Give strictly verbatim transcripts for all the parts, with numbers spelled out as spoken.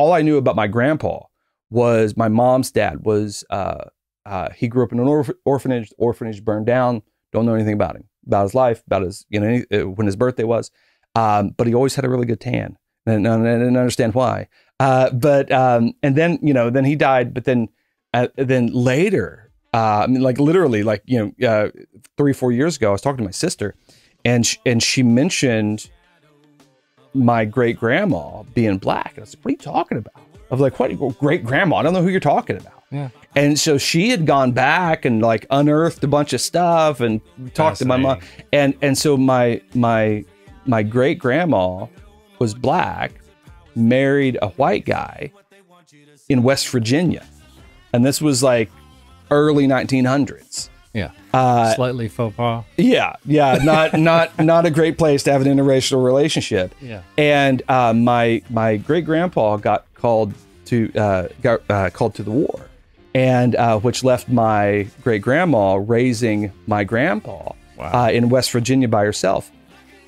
all I knew about my grandpa was my mom's dad was, uh, uh, he grew up in an orph orphanage, the orphanage burned down. Don't know anything about him, about his life, about his, you know, any, when his birthday was. Um, but he always had a really good tan. And I didn't understand why. Uh, but, um, and then, you know, then he died, but then, uh, then later, uh, I mean, like literally like, you know, uh, three, four years ago, I was talking to my sister and, sh and she mentioned my great grandma being black. And I was like, what are you talking about? I was like, what great grandma? I don't know who you're talking about. Yeah. And so she had gone back and like unearthed a bunch of stuff and talked to my mom. And, and so my, my, my great grandma was black, married a white guy in West Virginia. And this was like early nineteen hundreds. Yeah. Uh, slightly faux pas. Yeah. Yeah. Not, not, not a great place to have an interracial relationship. Yeah. And, uh, my, my great grandpa got called to, uh, got, uh, called to the war and, uh, which left my great grandma raising my grandpa, wow. uh, in West Virginia by herself.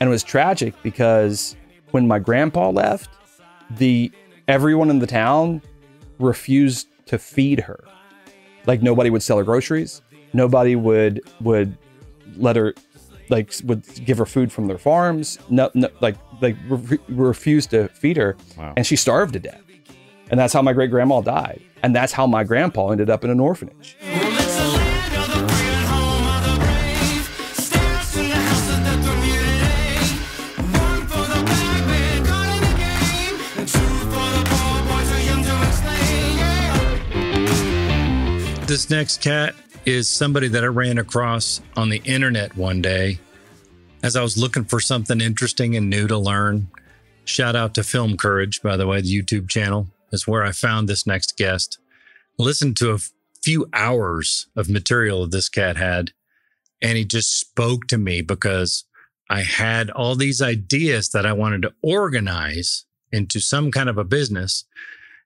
And it was tragic because when my grandpa left, the, everyone in the town refused to feed her. Like nobody would sell her groceries. Nobody would would let her, like, would give her food from their farms. No, no like, like re refused to feed her, wow. And she starved to death. And that's how my great grandma died. And that's how my grandpa ended up in an orphanage. This next cat is somebody that I ran across on the internet one day as I was looking for something interesting and new to learn. Shout out to Film Courage, by the way, the YouTube channel is where I found this next guest. Listened to a few hours of material this cat had, and he just spoke to me because I had all these ideas that I wanted to organize into some kind of a business,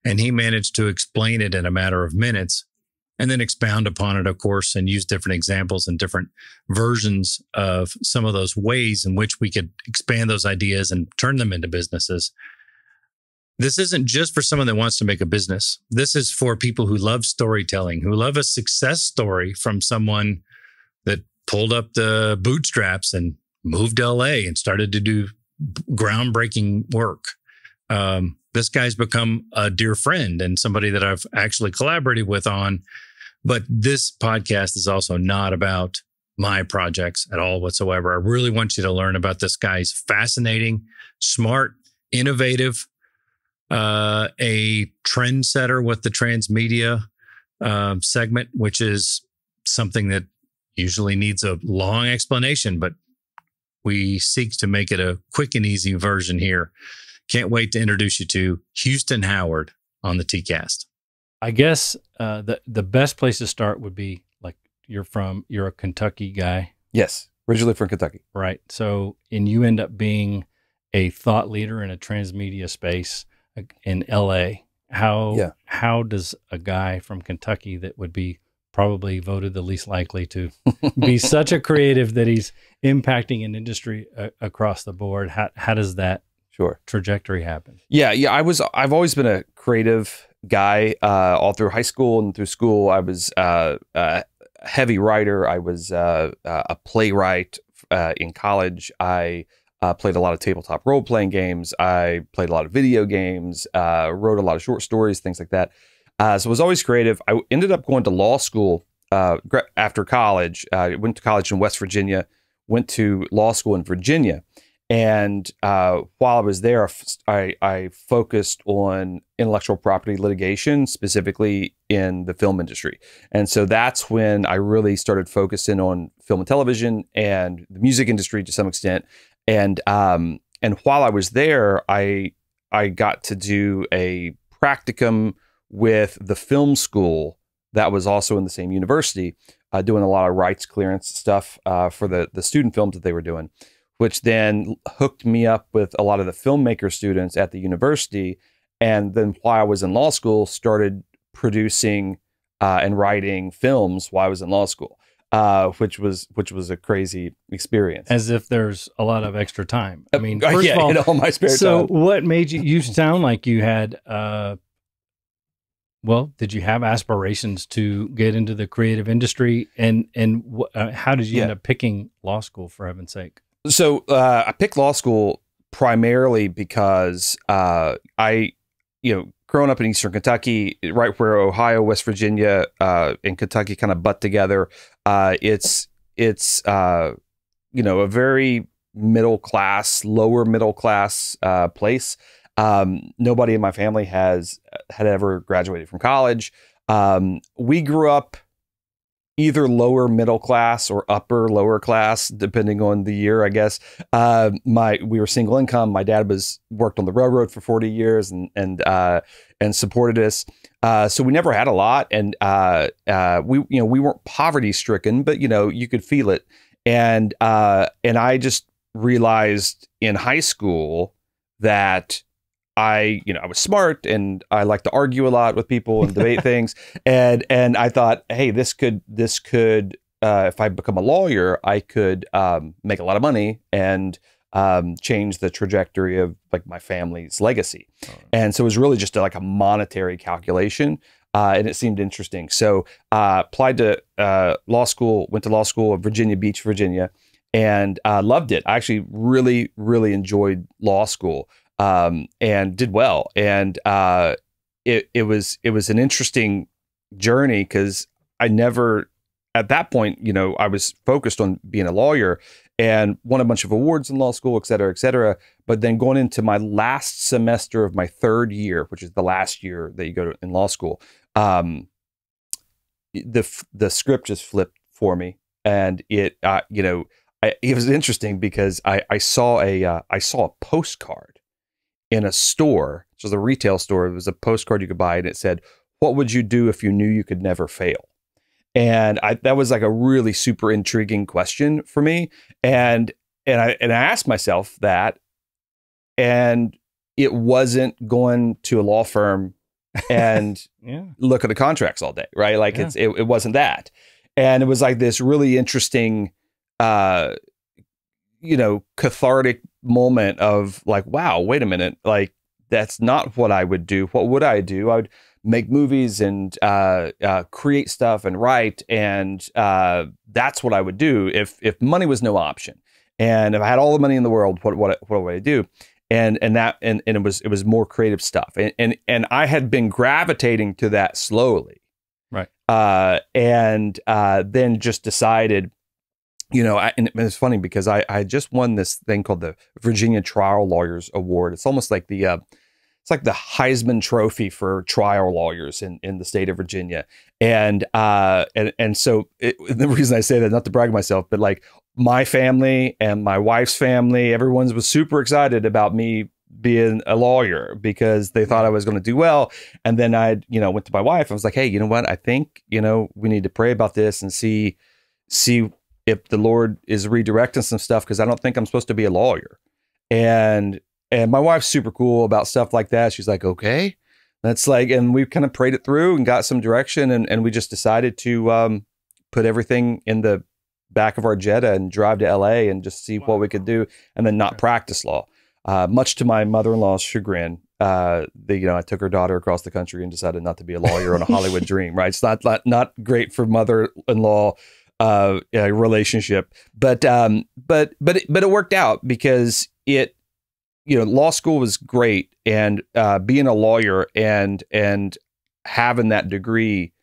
and he managed to explain it in a matter of minutes. And then expound upon it, of course, and use different examples and different versions of some of those ways in which we could expand those ideas and turn them into businesses. This isn't just for someone that wants to make a business. This is for people who love storytelling, who love a success story from someone that pulled up the bootstraps and moved to L A and started to do groundbreaking work. Um, this guy's become a dear friend and somebody that I've actually collaborated with on. But this podcast is also not about my projects at all whatsoever. I really want you to learn about this guy. He's fascinating, smart, innovative, uh, a trendsetter with the Transmedia um, segment, which is something that usually needs a long explanation, but we seek to make it a quick and easy version here. Can't wait to introduce you to Houston Howard on the T CAST. I guess uh, the the best place to start would be like you're from, you're a Kentucky guy. Yes, originally from Kentucky. Right. So, and you end up being a thought leader in a transmedia space in L A. How, yeah. how does a guy from Kentucky that would be probably voted the least likely to be such a creative that he's impacting an industry uh, across the board? How, how does that Sure. trajectory happen? Yeah. Yeah. I was, I've always been a creative guy, uh, all through high school and through school. I was, uh, a heavy writer. I was, uh, a playwright, uh, in college. I, uh, played a lot of tabletop role-playing games. I played a lot of video games, uh, wrote a lot of short stories, things like that. Uh, so I was always creative. I ended up going to law school, uh, after college. I uh, went to college in West Virginia, went to law school in Virginia. And uh, while I was there, I, I focused on intellectual property litigation, specifically in the film industry. And so that's when I really started focusing on film and television and the music industry to some extent. And um, and while I was there, I I got to do a practicum with the film school that was also in the same university, uh, doing a lot of rights clearance stuff uh, for the the student films that they were doing, which then hooked me up with a lot of the filmmaker students at the university. And then while I was in law school, started producing uh, and writing films while I was in law school. uh, which was which was a crazy experience. As if there's a lot of extra time. I mean, first yeah, of all, in all my spare so time. So what made you, you sound like you had, uh, well, did you have aspirations to get into the creative industry? And, and wh uh, how did you yeah. end up picking law school, for heaven's sake? So uh, I picked law school primarily because uh, I, you know, growing up in Eastern Kentucky, right where Ohio, West Virginia, uh, and Kentucky kind of butt together, uh, it's it's uh, you know, a very middle class, lower middle class uh, place. Um, nobody in my family has had ever graduated from college. Um, we grew up either lower middle class or upper lower class, depending on the year, I guess. Uh, my we were single income. My dad was worked on the railroad for forty years and and uh, and supported us. Uh, so we never had a lot, and uh, uh, we you know we weren't poverty stricken, but you know you could feel it. And uh, and I just realized in high school that I, you know, I was smart and I like to argue a lot with people and debate things. And, and I thought, hey, this could, this could, uh, if I become a lawyer, I could, um, make a lot of money and, um, change the trajectory of like my family's legacy. Oh. And so it was really just a, like a monetary calculation. Uh, and it seemed interesting. So, uh, applied to, uh, law school, went to law school in Virginia Beach, Virginia, and, uh, loved it. I actually really, really enjoyed law school. Um, and did well. And, uh, it, it was, it was an interesting journey because I never, at that point, you know, I was focused on being a lawyer and won a bunch of awards in law school, et cetera, et cetera. But then going into my last semester of my third year, which is the last year that you go to in law school, um, the, the script just flipped for me. And it, uh, you know, I, it was interesting because I, I saw a, uh, I saw a postcard in a store, which was a retail store. It was a postcard you could buy, and it said, "What would you do if you knew you could never fail?" And I, that was like a really super intriguing question for me. And and I and I asked myself that, and it wasn't going to a law firm and yeah. look at the contracts all day, right? Like yeah. it's it, it wasn't that, and it was like this really interesting, uh, you know, cathartic moment of like, wow, wait a minute, like that's not what I would do. What would I do? I would make movies and uh, uh, create stuff and write, and uh, that's what I would do if if money was no option. And if I had all the money in the world, what what what would I do? And and that and, and it was it was more creative stuff. And and and I had been gravitating to that slowly, right? Uh, and uh, then just decided. You know, I, and it's funny because I, I just won this thing called the Virginia Trial Lawyers Award. It's almost like the, uh, it's like the Heisman Trophy for trial lawyers in, in the state of Virginia. And, uh, and, and so it, the reason I say that, not to brag myself, but like my family and my wife's family, everyone was super excited about me being a lawyer because they thought I was going to do well. And then I, you know, went to my wife. I was like, hey, you know what? I think, you know, we need to pray about this and see, see if the Lord is redirecting some stuff, because I don't think I'm supposed to be a lawyer. And and my wife's super cool about stuff like that. She's like, okay, that's like, and we kind of prayed it through and got some direction, and, and we just decided to um, put everything in the back of our Jetta and drive to L A and just see wow. what we could do, and then not okay. practice law. Uh, much to my mother-in-law's chagrin, uh, the, you know, I took her daughter across the country and decided not to be a lawyer on a Hollywood dream, right? It's not not, not great for mother-in-law uh yeah, relationship, but um but but it, but it worked out because it, you know, law school was great, and uh being a lawyer and and having that degree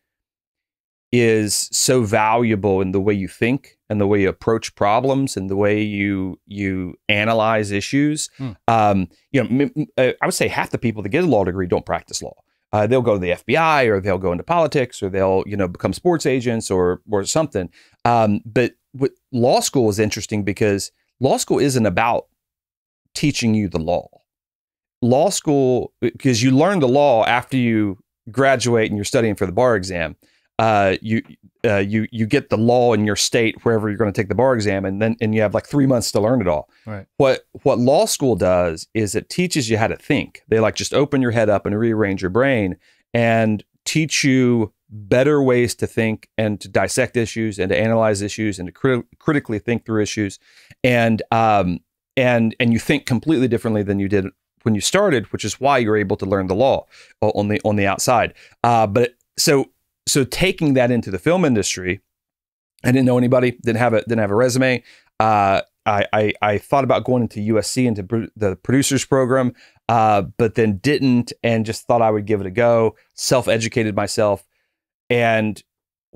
is so valuable in the way you think and the way you approach problems and the way you you analyze issues. Mm. um you know, I would say half the people that get a law degree don't practice law. Uh, they'll go to the F B I, or they'll go into politics, or they'll, you know, become sports agents or or something. Um, but what law school is interesting because law school isn't about teaching you the law. Law school, because you learn the law after you graduate and you're studying for the bar exam. Uh, you uh, you you get the law in your state wherever you're going to take the bar exam, and then and you have like three months to learn it all. Right. What what law school does is it teaches you how to think. They like just open your head up and rearrange your brain and teach you better ways to think and to dissect issues and to analyze issues and to crit critically think through issues. And, um, and, and you think completely differently than you did when you started, which is why you're able to learn the law on the, on the outside. Uh, but so, so taking that into the film industry, I didn't know anybody, didn't have a, didn't have a resume. Uh, I, I, I thought about going into U S C, into pro the producers program, uh, but then didn't, and just thought I would give it a go, self-educated myself. And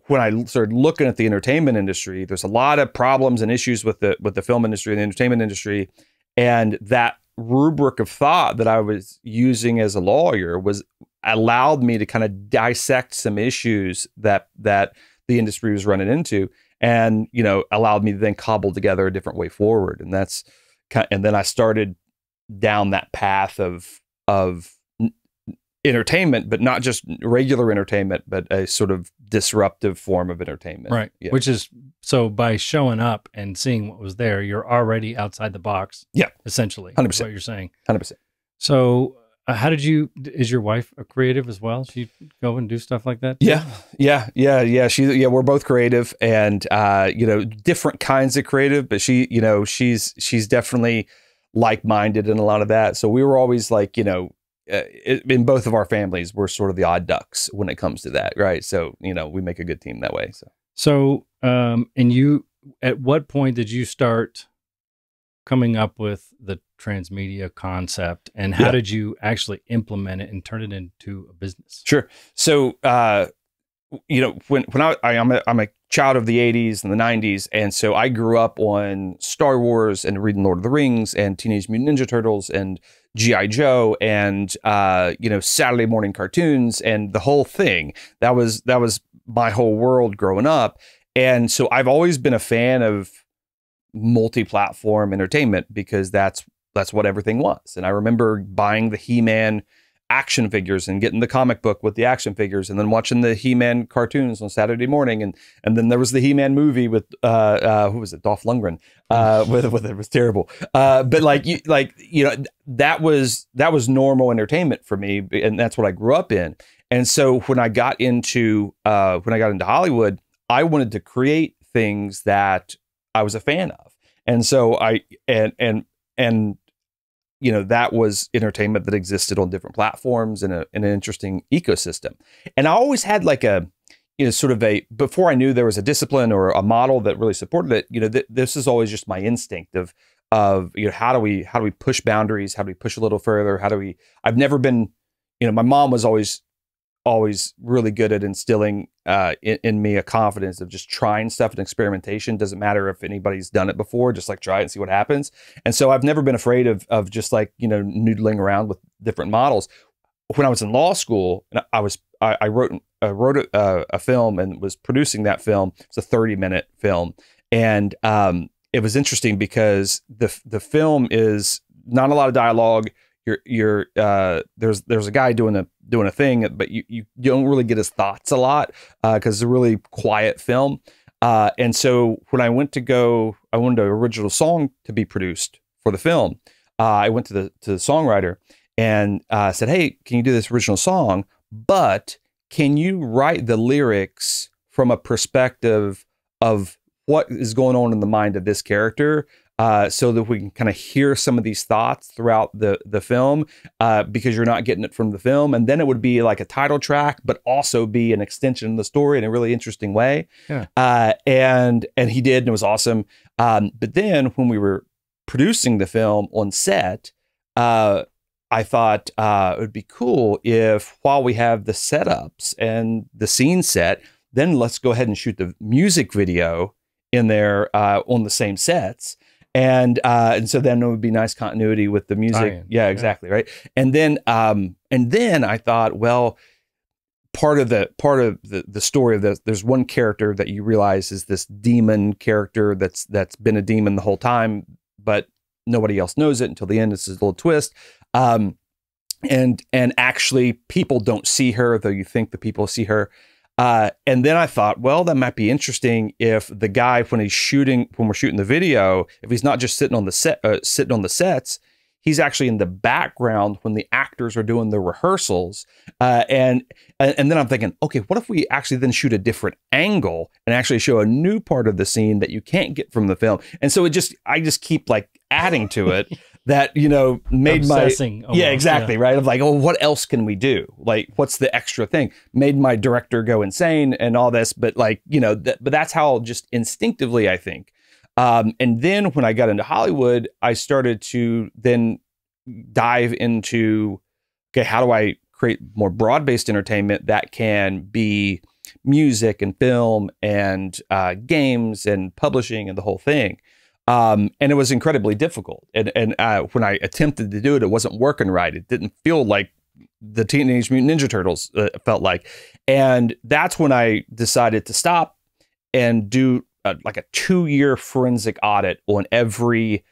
when I started looking at the entertainment industry, there's a lot of problems and issues with the with the film industry and the entertainment industry. And that rubric of thought that I was using as a lawyer was allowed me to kind of dissect some issues that that the industry was running into, and you know, allowed me to then cobble together a different way forward. And that's kind of, and then I started down that path of of entertainment, but not just regular entertainment, but a sort of disruptive form of entertainment. Right. Yeah. Which is, so by showing up and seeing what was there, you're already outside the box. Yeah. Essentially. one hundred percent. That's what you're saying. one hundred percent. So uh, how did you, is your wife a creative as well? She go and do stuff like that? Yeah. Yeah. Yeah. Yeah. She, yeah, we're both creative, and, uh, you know, different kinds of creative, but she, you know, she's, she's definitely like-minded in a lot of that. So we were always like, you know, Uh, it, in both of our families, we're sort of the odd ducks when it comes to that, right? So, you know, we make a good team that way. So, so um, and you, at what point did you start coming up with the Transmedia concept, and how yeah. did you actually implement it and turn it into a business? Sure. So, uh, you know, when, when I, I I'm, a, I'm a child of the eighties and the nineties. And so I grew up on Star Wars and reading Lord of the Rings and Teenage Mutant Ninja Turtles and G I Joe and, uh, you know, Saturday morning cartoons and the whole thing. That was, that was my whole world growing up. And so I've always been a fan of multi-platform entertainment, because that's, that's what everything was. And I remember buying the He-Man action figures and getting the comic book with the action figures, and then watching the He-Man cartoons on Saturday morning. And, and then there was the He-Man movie with, uh, uh, who was it? Dolph Lundgren, uh, with, with, it was terrible. Uh, but like, you, like, you know, that was, that was normal entertainment for me. And that's what I grew up in. And so when I got into, uh, when I got into Hollywood, I wanted to create things that I was a fan of. And so I, and, and, and, you know, that was entertainment that existed on different platforms in, a, in an interesting ecosystem. And I always had like a, you know, sort of a, before I knew there was a discipline or a model that really supported it, you know, th this is always just my instinct of, of, you know, how do we, how do we push boundaries? How do we push a little further? How do we, I've never been, you know, my mom was always, always really good at instilling uh, in, in me a confidence of just trying stuff and experimentation. Doesn't matter if anybody's done it before, just like try it and see what happens. And so I've never been afraid of, of just like, you know, noodling around with different models. When I was in law school, and I was, I, I wrote, I wrote a, uh, a film and was producing that film. It's a thirty minute film. And um, it was interesting because the, the film is not a lot of dialogue. You're, you're, uh, there's, there's a guy doing a, doing a thing, but you, you don't really get his thoughts a lot, uh, cause it's a really quiet film. Uh, and so when I went to go, I wanted an original song to be produced for the film. Uh, I went to the, to the songwriter and, uh, said, "Hey, can you do this original song, but can you write the lyrics from a perspective of what is going on in the mind of this character? Uh, so that we can kind of hear some of these thoughts throughout the, the film, uh, because you're not getting it from the film." And then it would be like a title track, but also be an extension of the story in a really interesting way. Yeah. Uh, and, and he did, and it was awesome. Um, but then when we were producing the film on set, uh, I thought uh, it would be cool if, while we have the setups and the scene set, then let's go ahead and shoot the music video in there uh, on the same sets. And, uh, and so then it would be nice continuity with the music. Iron. Yeah, exactly. Yeah. Right. And then, um, and then I thought, well, part of the, part of the, the story of the, there's one character that you realize is this demon character that's, that's been a demon the whole time, but nobody else knows it until the end. It's this little twist. Um, and, and actually people don't see her, though you think the people see her. Uh, and then I thought, well, that might be interesting if the guy, when he's shooting, when we're shooting the video, if he's not just sitting on the set, uh, sitting on the sets, he's actually in the background when the actors are doing the rehearsals. Uh, and, and then I'm thinking, okay, what if we actually then shoot a different angle and actually show a new part of the scene that you can't get from the film? And so it just, I just keep like adding to it that, you know, made Obsessing my, almost, yeah, exactly. Yeah. Right. I'm like, oh, what else can we do? Like, what's the extra thing? Made my director go insane and all this, but like, you know, th but that's how just instinctively I think. Um, and then when I got into Hollywood, I started to then dive into, okay, how do I create more broad-based entertainment that can be music and film and uh, games and publishing and the whole thing? Um, and it was incredibly difficult. And, and uh, when I attempted to do it, it wasn't working right. It didn't feel like the Teenage Mutant Ninja Turtles uh, felt like. And that's when I decided to stop and do A, like a two-year forensic audit on every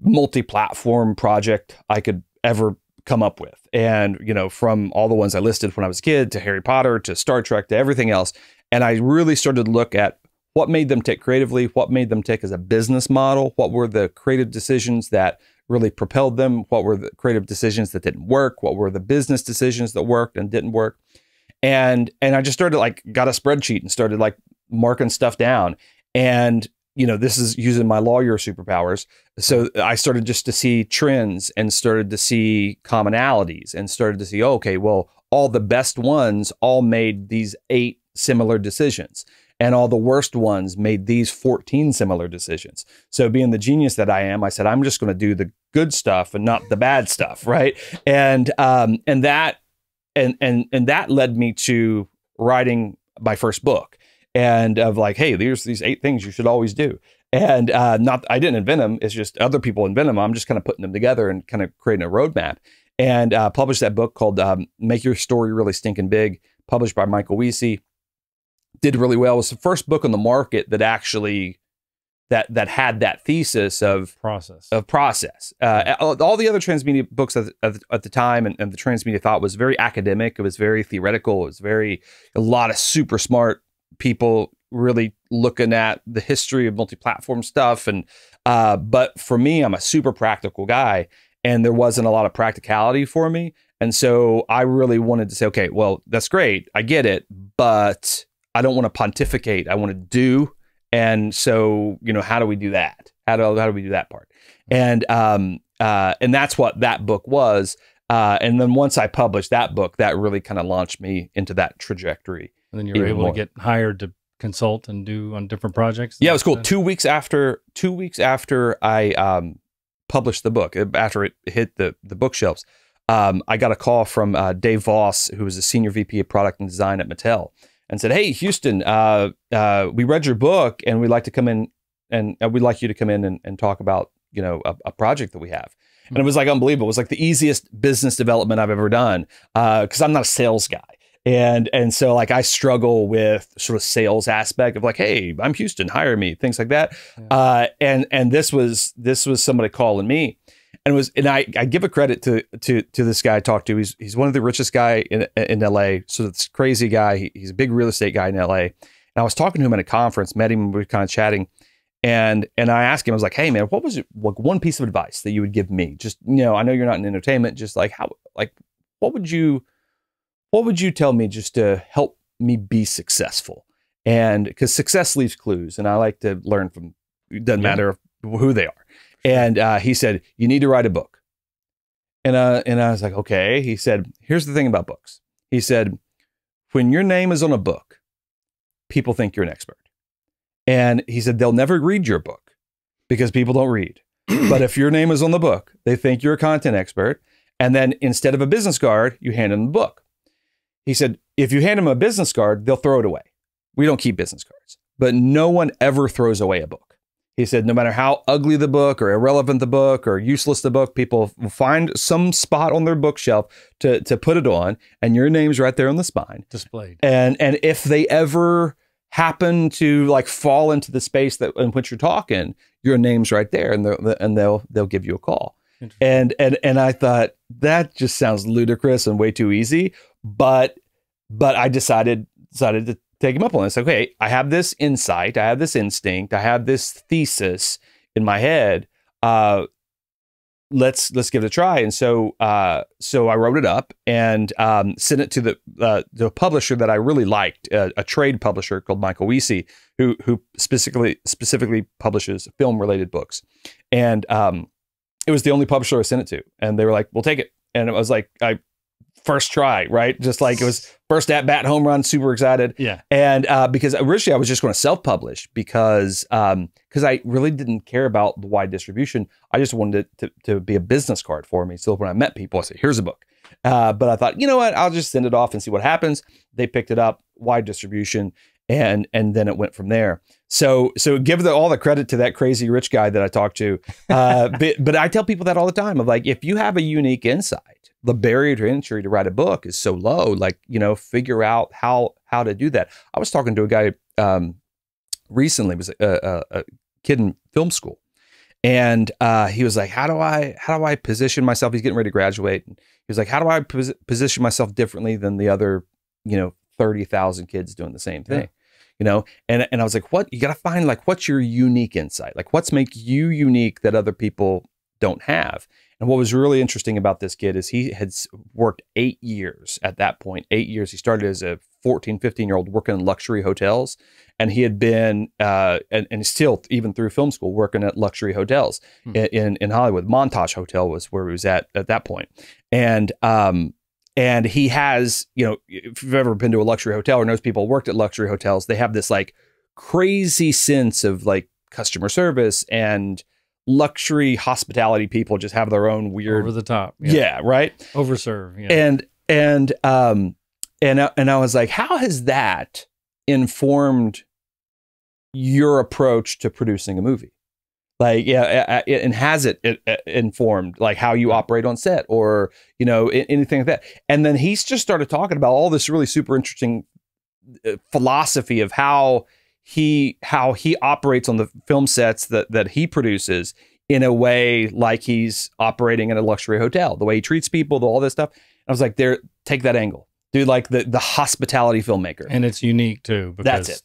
multi-platform project I could ever come up with. And, you know, from all the ones I listed when I was a kid to Harry Potter to Star Trek to everything else. And I really started to look at what made them tick creatively, what made them tick as a business model, what were the creative decisions that really propelled them, what were the creative decisions that didn't work, what were the business decisions that worked and didn't work. And, and I just started like, got a spreadsheet and started like, marking stuff down. And, you know, this is using my lawyer superpowers. So I started just to see trends and started to see commonalities and started to see, oh, okay, well, all the best ones all made these eight similar decisions and all the worst ones made these fourteen similar decisions. So being the genius that I am, I said, I'm just going to do the good stuff and not the bad stuff. Right. And, um, and that, and, and, and that led me to writing my first book. And of like, hey, there's these eight things you should always do. And uh, not, I didn't invent them. It's just other people invent them. I'm just kind of putting them together and kind of creating a roadmap. And uh, published that book called um, Make Your Story Really Stinkin' Big, published by Michael Wiese. Did really well. It was the first book on the market that actually, that that had that thesis of process. Of process. Uh, all the other Transmedia books at the, at the time and, and the Transmedia thought was very academic. It was very theoretical. It was very, a lot of super smart people really looking at the history of multi-platform stuff. And, uh, but for me, I'm a super practical guy and there wasn't a lot of practicality for me. And so I really wanted to say, okay, well, that's great. I get it, but I don't want to pontificate. I want to do. And so, you know, how do we do that? How do, how do we do that part? And, um, uh, and that's what that book was. Uh, and then once I published that book, that really kind of launched me into that trajectory. And then you were able more. to get hired to consult and do on different projects. Yeah, it was cool. That? Two weeks after, two weeks after I um, published the book, after it hit the the bookshelves, um, I got a call from uh, Dave Voss, who was a senior V P of product and design at Mattel, and said, "Hey, Houston, uh, uh, we read your book, and we'd like to come in, and uh, we'd like you to come in and, and talk about you know a, a project that we have." Mm-hmm. And it was like unbelievable. It was like the easiest business development I've ever done because uh, I'm not a sales guy. And, and so like, I struggle with sort of sales aspect of like, hey, I'm Houston, hire me, things like that. Yeah. Uh, and, and this was, this was somebody calling me and it was, and I, I give a credit to, to, to this guy I talked to. He's, he's one of the richest guy in, in L A. So this crazy guy, he, he's a big real estate guy in L A. And I was talking to him at a conference, met him and we were kind of chatting. And, and I asked him, I was like, hey man, what was it, like one piece of advice that you would give me? Just, you know, I know you're not in entertainment, just like how, like, what would you, What would you tell me just to help me be successful? And because success leaves clues and I like to learn from, it doesn't yeah. matter who they are. And uh, he said, you need to write a book. And, uh, and I was like, okay. He said, here's the thing about books. He said, when your name is on a book, people think you're an expert. And he said, they'll never read your book because people don't read. But if your name is on the book, they think you're a content expert. And then instead of a business card, you hand them the book. He said, if you hand them a business card, they'll throw it away. We don't keep business cards, but no one ever throws away a book. He said, no matter how ugly the book or irrelevant the book or useless the book, people find some spot on their bookshelf to, to put it on. And your name's right there on the spine. Displayed. And, and if they ever happen to like fall into the space that in which you're talking, your name's right there and, and they'll, they'll give you a call. And, and, and I thought that just sounds ludicrous and way too easy. But, but I decided, decided to take him up on this. Okay, I have this insight. I have this instinct. I have this thesis in my head. Uh, let's let's give it a try. And so uh, so I wrote it up and um, sent it to the uh, the publisher that I really liked, a, a trade publisher called Michael Wiese, who who specifically specifically publishes film related books. And um, it was the only publisher I sent it to, and they were like, "We'll take it." And it was like, I first try, right? Just like it was first at bat home run, super excited. Yeah. And uh, because originally I was just going to self publish because um, because I really didn't care about the wide distribution. I just wanted it to, to be a business card for me. So when I met people, I said, "Here's a book." Uh, but I thought, you know what? I'll just send it off and see what happens. They picked it up, wide distribution, and and then it went from there. So so give the, all the credit to that crazy rich guy that I talked to. Uh, but, but I tell people that all the time. Of like, if you have a unique insight, the barrier to entry to write a book is so low. Like, you know, figure out how how to do that. I was talking to a guy um, recently. It was a, a, a kid in film school, and uh, he was like, "How do I how do I position myself?" He's getting ready to graduate. And he was like, "How do I pos position myself differently than the other, you know, thirty thousand kids doing the same thing?" Yeah. You know, and and I was like, "What? You got to find like what's your unique insight? Like what's make you unique that other people don't have?" And what was really interesting about this kid is he had worked eight years at that point, eight years. He started as a fourteen, fifteen year old working in luxury hotels. And he had been, uh, and, and still even through film school, working at luxury hotels hmm. in, in Hollywood. Montage Hotel was where he was at at that point. And, um, and he has, you know, if you've ever been to a luxury hotel or knows people who worked at luxury hotels, they have this like crazy sense of like customer service and luxury hospitality. People just have their own weird over the top. Yeah. Yeah, right. Overserve. Yeah. And, and, um, and, and I was like, how has that informed your approach to producing a movie? Like, yeah. And has it, it, it informed like how you operate on set or, you know, anything like that. And then he's just started talking about all this really super interesting philosophy of how he how he operates on the film sets that that he produces in a way like he's operating in a luxury hotel, the way he treats people, the, all this stuff. And I was like, there, take that angle, do like the the hospitality filmmaker, and it's unique too. Because, that's it.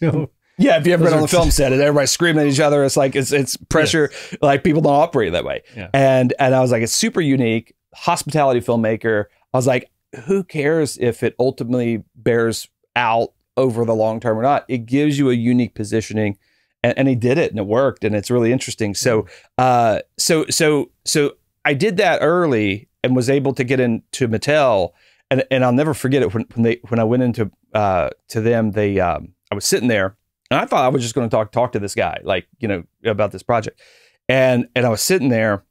You know, yeah, if you ever been on the film set and everybody's screaming at each other, it's like it's it's pressure. Yes. Like people don't operate that way. Yeah. And and I was like, it's super unique hospitality filmmaker. I was like, who cares if it ultimately bears out over the long term or not? It gives you a unique positioning, and, and he did it and it worked. And it's really interesting. So, uh, so, so, so I did that early and was able to get into Mattel, and, and I'll never forget it. When, when they, when I went into, uh, to them, they, um, I was sitting there and I thought I was just going to talk, talk to this guy, like, you know, about this project. And, and I was sitting there,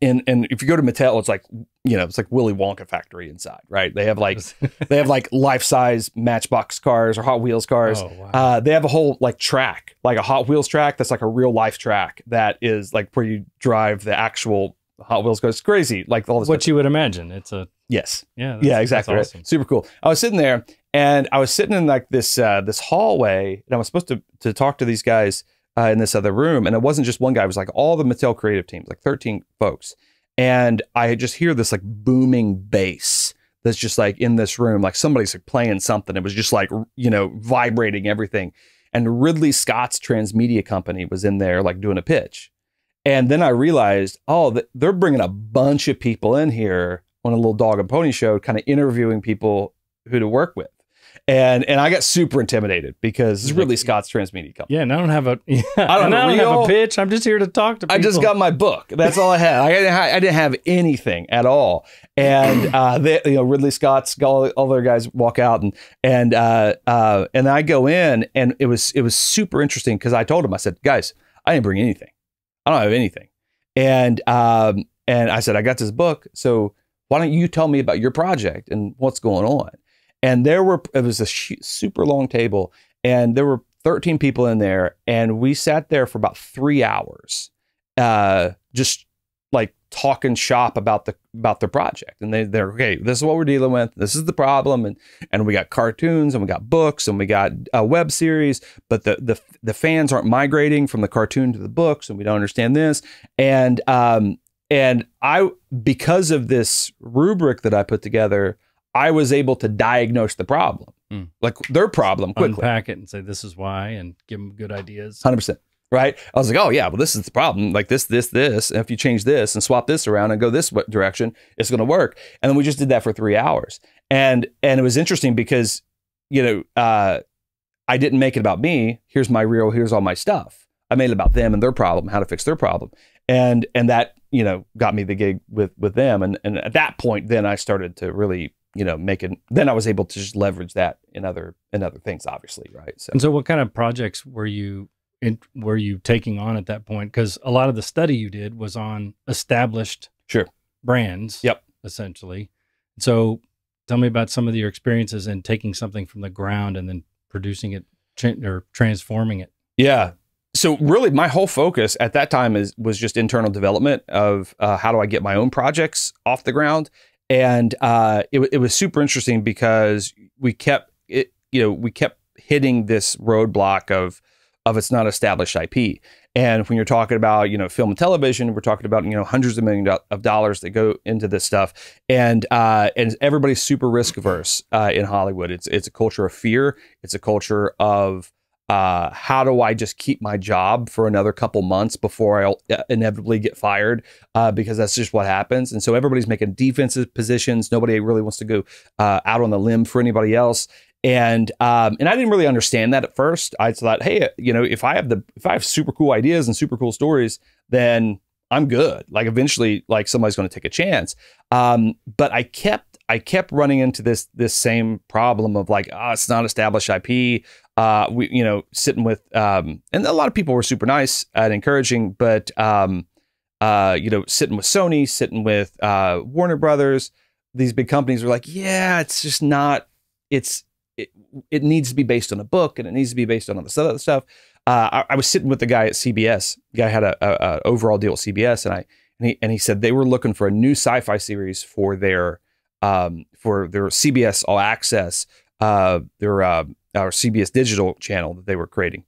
and, and if you go to Mattel, it's like, you know, it's like Willy Wonka factory inside, right? They have like, they have like life-size Matchbox cars or Hot Wheels cars. Oh, wow. Uh, they have a whole like track, like a Hot Wheels track. That's like a real life track. That is like where you drive the actual Hot Wheels cars. It's crazy. Like all this What stuff. you would imagine. It's a, yes. Yeah. Yeah, exactly. Awesome. Right? Super cool. I was sitting there and I was sitting in like this, uh, this hallway, and I was supposed to, to talk to these guys uh, in this other room. And it wasn't just one guy. It was like all the Mattel creative teams, like thirteen folks. And I just hear this like booming bass that's just like in this room, like somebody's like playing something. It was just like, you know, vibrating everything. And Ridley Scott's Transmedia company was in there like doing a pitch. And then I realized, oh, they're bringing a bunch of people in here on a little dog and pony show, kind of interviewing people who to work with. And and I got super intimidated because it's really Scott's Transmedia company. Yeah, and I don't have a, yeah, I don't, I don't have a pitch. I'm just here to talk to people. I just got my book. That's all I had. I, I didn't have anything at all. And uh, they, you know, Ridley Scott's, all, all their guys walk out, and and uh, uh, and I go in, and it was it was super interesting because I told him, I said, guys, I didn't bring anything. I don't have anything. And um, and I said, I got this book. So why don't you tell me about your project and what's going on? And there were, it was a super long table, and there were thirteen people in there, and we sat there for about three hours, uh, just like talking shop about the, about their project. And they, they're, okay, this is what we're dealing with. This is the problem. And, and we got cartoons, and we got books, and we got a web series, but the, the, the fans aren't migrating from the cartoon to the books, and we don't understand this. And, um, and I, because of this rubric that I put together, I was able to diagnose the problem, mm. like their problem quickly. Unpack it and say, this is why, and give them good ideas. one hundred percent. right? I was like, oh yeah, well, this is the problem. Like this, this, this. And if you change this and swap this around and go this direction, it's going to work. And then we just did that for three hours. And, and it was interesting because, you know, uh, I didn't make it about me. Here's my reel. Here's all my stuff. I made it about them and their problem, how to fix their problem. And, and that, you know, got me the gig with, with them. And, and at that point, then I started to really, you know, make it, then I was able to just leverage that in other, in other things, obviously. Right. So, and so what kind of projects were you in, were you taking on at that point? Cause a lot of the study you did was on established sure. brands. Yep. Essentially. So tell me about some of your experiences in taking something from the ground and then producing it or transforming it. Yeah. So really my whole focus at that time is, was just internal development of uh, how do I get my own projects off the ground? And uh, it, it was super interesting because we kept it, you know, we kept hitting this roadblock of, of it's not established I P. And when you're talking about, you know, film and television, we're talking about, you know, hundreds of millions of dollars that go into this stuff. And, uh, and everybody's super risk averse uh, in Hollywood. It's, it's a culture of fear. It's a culture of, Uh, how do I just keep my job for another couple months before I'll inevitably get fired? Uh, because that's just what happens. And so everybody's making defensive positions. Nobody really wants to go uh, out on the limb for anybody else. And um, and I didn't really understand that at first. I thought, hey, you know, if I have the if I have super cool ideas and super cool stories, then I'm good. Like eventually, like somebody's going to take a chance. Um, but I kept I kept running into this this same problem of like, ah, oh, it's not established I P. Uh, we, you know, sitting with, um, and a lot of people were super nice and encouraging, but, um, uh, you know, sitting with Sony, sitting with, uh, Warner Brothers, these big companies were like, yeah, it's just not, it's, it, it needs to be based on a book and it needs to be based on all this other stuff. Uh, I, I was sitting with the guy at C B S. The guy had a, a, a overall deal with C B S and I, and he, and he said they were looking for a new sci-fi series for their, um, for their C B S All Access, uh, their, uh, our C B S digital channel that they were creating,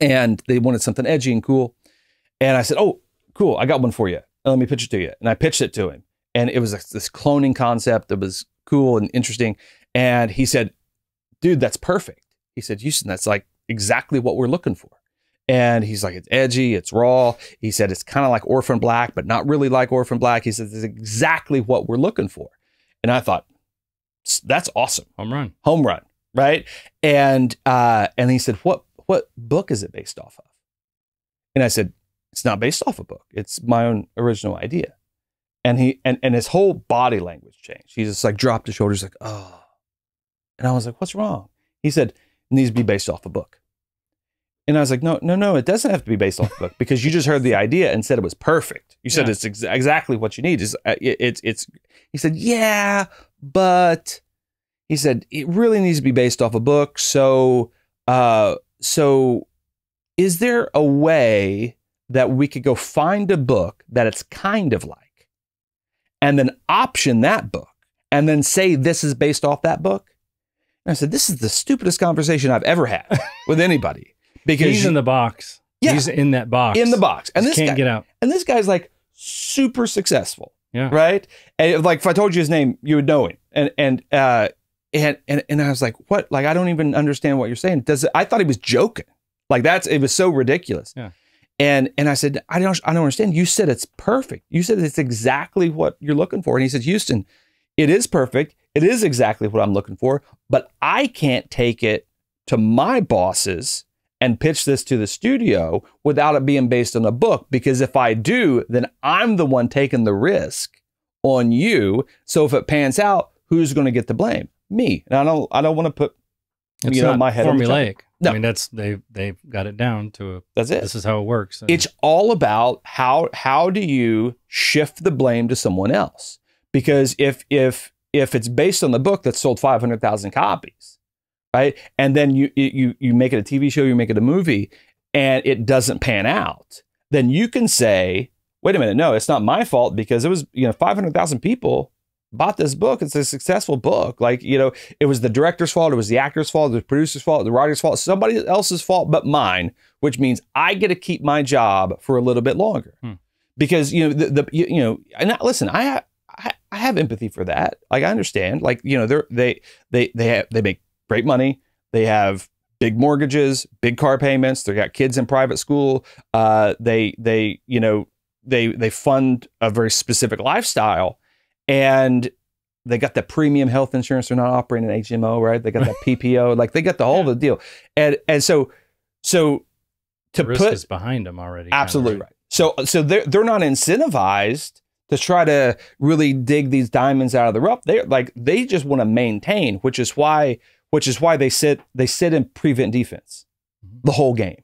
and they wanted something edgy and cool. And I said, oh, cool. I got one for you. Let me pitch it to you. And I pitched it to him. And it was a, this cloning concept that was cool and interesting. And he said, dude, that's perfect. He said, Houston, that's like exactly what we're looking for. And he's like, it's edgy, it's raw. He said, it's kind of like Orphan Black, but not really like Orphan Black. He said, this is exactly what we're looking for. And I thought, that's awesome. Home run. Home run. Right. And, uh, and he said, what, what book is it based off of? And I said, it's not based off a book. It's my own original idea. And he, and, and his whole body language changed. He just like dropped his shoulders like, oh, and I was like, what's wrong? He said, it needs to be based off a book. And I was like, no, no, no, it doesn't have to be based off a book because you just heard the idea and said it was perfect. You said yeah. it's ex exactly what you need. It's, it, it's, it's, he said, yeah, but he said, it really needs to be based off a book. So, uh, so is there a way that we could go find a book that it's kind of like, and then option that book and then say, this is based off that book? And I said, this is the stupidest conversation I've ever had with anybody because he's in the box. Yeah, he's in that box, in the box. And this can't guy, get out. And this guy's like super successful. Yeah. Right. And like, if I told you his name, you would know him. And, and, uh, And, and and I was like, what? Like, I don't even understand what you're saying. Does it, I thought he was joking. Like that's, it was so ridiculous. Yeah. And, and I said, I don't, I don't understand. You said it's perfect. You said it's exactly what you're looking for. And he said, Houston, it is perfect. It is exactly what I'm looking for, but I can't take it to my bosses and pitch this to the studio without it being based on a book. Because if I do, then I'm the one taking the risk on you. So if it pans out, who's going to get the blame? Me. And I don't, I don't want to put, it's you know, my head formulaic. No. I mean, that's, they, they've got it down to a, that's it. This is how it works. And it's all about how, how do you shift the blame to someone else? Because if, if, if it's based on the book that sold five hundred thousand copies, right. And then you, you, you make it a T V show, you make it a movie and it doesn't pan out, then you can say, wait a minute, no, it's not my fault because it was, you know, five hundred thousand people bought this book. It's a successful book. Like, you know, it was the director's fault. It was the actor's fault, the producer's fault, the writer's fault, somebody else's fault, but mine, which means I get to keep my job for a little bit longer hmm. because, you know, the, the you, you know, and I, listen, I, ha I, I have empathy for that. Like, I understand, like, you know, they're, they, they, they have, they make great money. They have big mortgages, big car payments. They got kids in private school. Uh, they they you know they they fund a very specific lifestyle, and they got that premium health insurance. They're not operating an H M O, right? They got that P P O. Like they got the whole yeah. the deal. And and so so to the risk put is behind them already. Absolutely kind of right. right. So so they're they're not incentivized to try to really dig these diamonds out of the rough. They like they just want to maintain, which is why which is why they sit they sit in prevent defense mm-hmm. the whole game,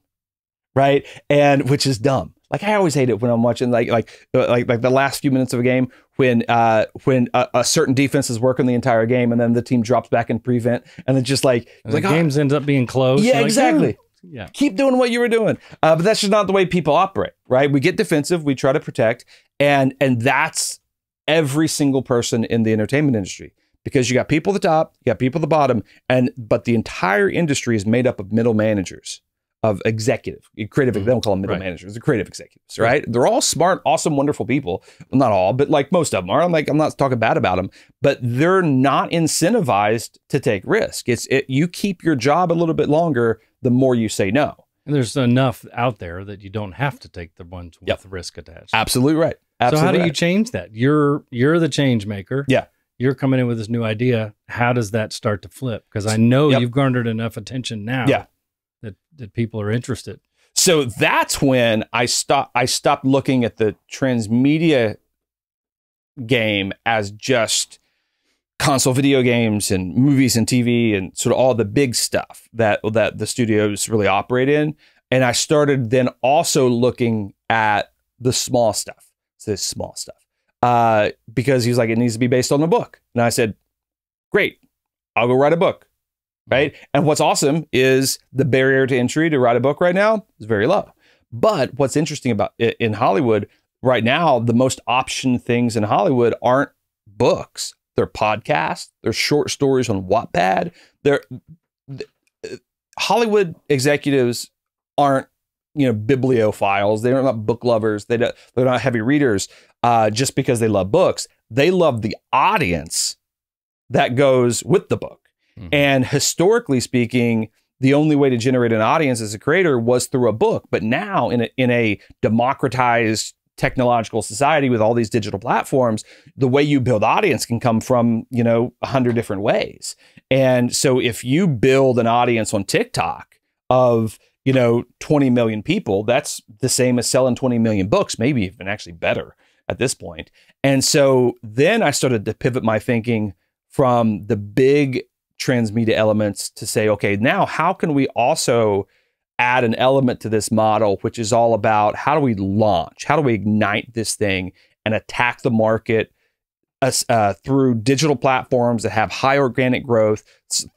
right? And which is dumb. Like I always hate it when I'm watching like like like like the last few minutes of a game when uh when a, a certain defense is working the entire game and then the team drops back in prevent and it's just like and the like, games oh. ends up being close. Yeah, like, exactly. Yeah. Yeah. Keep doing what you were doing. Uh, but that's just not the way people operate, right? We get defensive, we try to protect, and and that's every single person in the entertainment industry. Because you got people at the top, you got people at the bottom, and but the entire industry is made up of middle managers, of executive, creative, they don't call them middle right. managers, they're creative executives, right? They're all smart, awesome, wonderful people. Well, not all, but like most of them are. I'm like, I'm not talking bad about them, but they're not incentivized to take risk. It's it, you keep your job a little bit longer the more you say no. And there's enough out there that you don't have to take the ones with yep. risk attached. Absolutely right. Absolutely so how do right. you change that? You're you're the change maker. Yeah. You're coming in with this new idea. How does that start to flip? Because I know yep. you've garnered enough attention now yeah. that, that people are interested. So that's when I stopped, I stopped looking at the transmedia game as just console video games and movies and T V and sort of all the big stuff that that the studios really operate in. And I started then also looking at the small stuff. So this small stuff. Uh, because he was like, it needs to be based on the book. And I said, great, I'll go write a book. Right. And what's awesome is the barrier to entry to write a book right now is very low. But what's interesting about it in Hollywood right now, the most optioned things in Hollywood aren't books. Their podcasts, their short stories on Wattpad. Their th Hollywood executives aren't, you know, bibliophiles. They're not book lovers. They don't, they're not heavy readers uh, just because they love books. They love the audience that goes with the book. Mm-hmm. And historically speaking, the only way to generate an audience as a creator was through a book. But now in a, in a democratized technological society with all these digital platforms, the way you build audience can come from, you know, a hundred different ways. And so if you build an audience on TikTok of, you know, twenty million people, that's the same as selling twenty million books, maybe even actually better at this point. And so then I started to pivot my thinking from the big transmedia elements to say, okay, now how can we also add an element to this model, which is all about how do we launch? How do we ignite this thing and attack the market uh, through digital platforms that have high organic growth,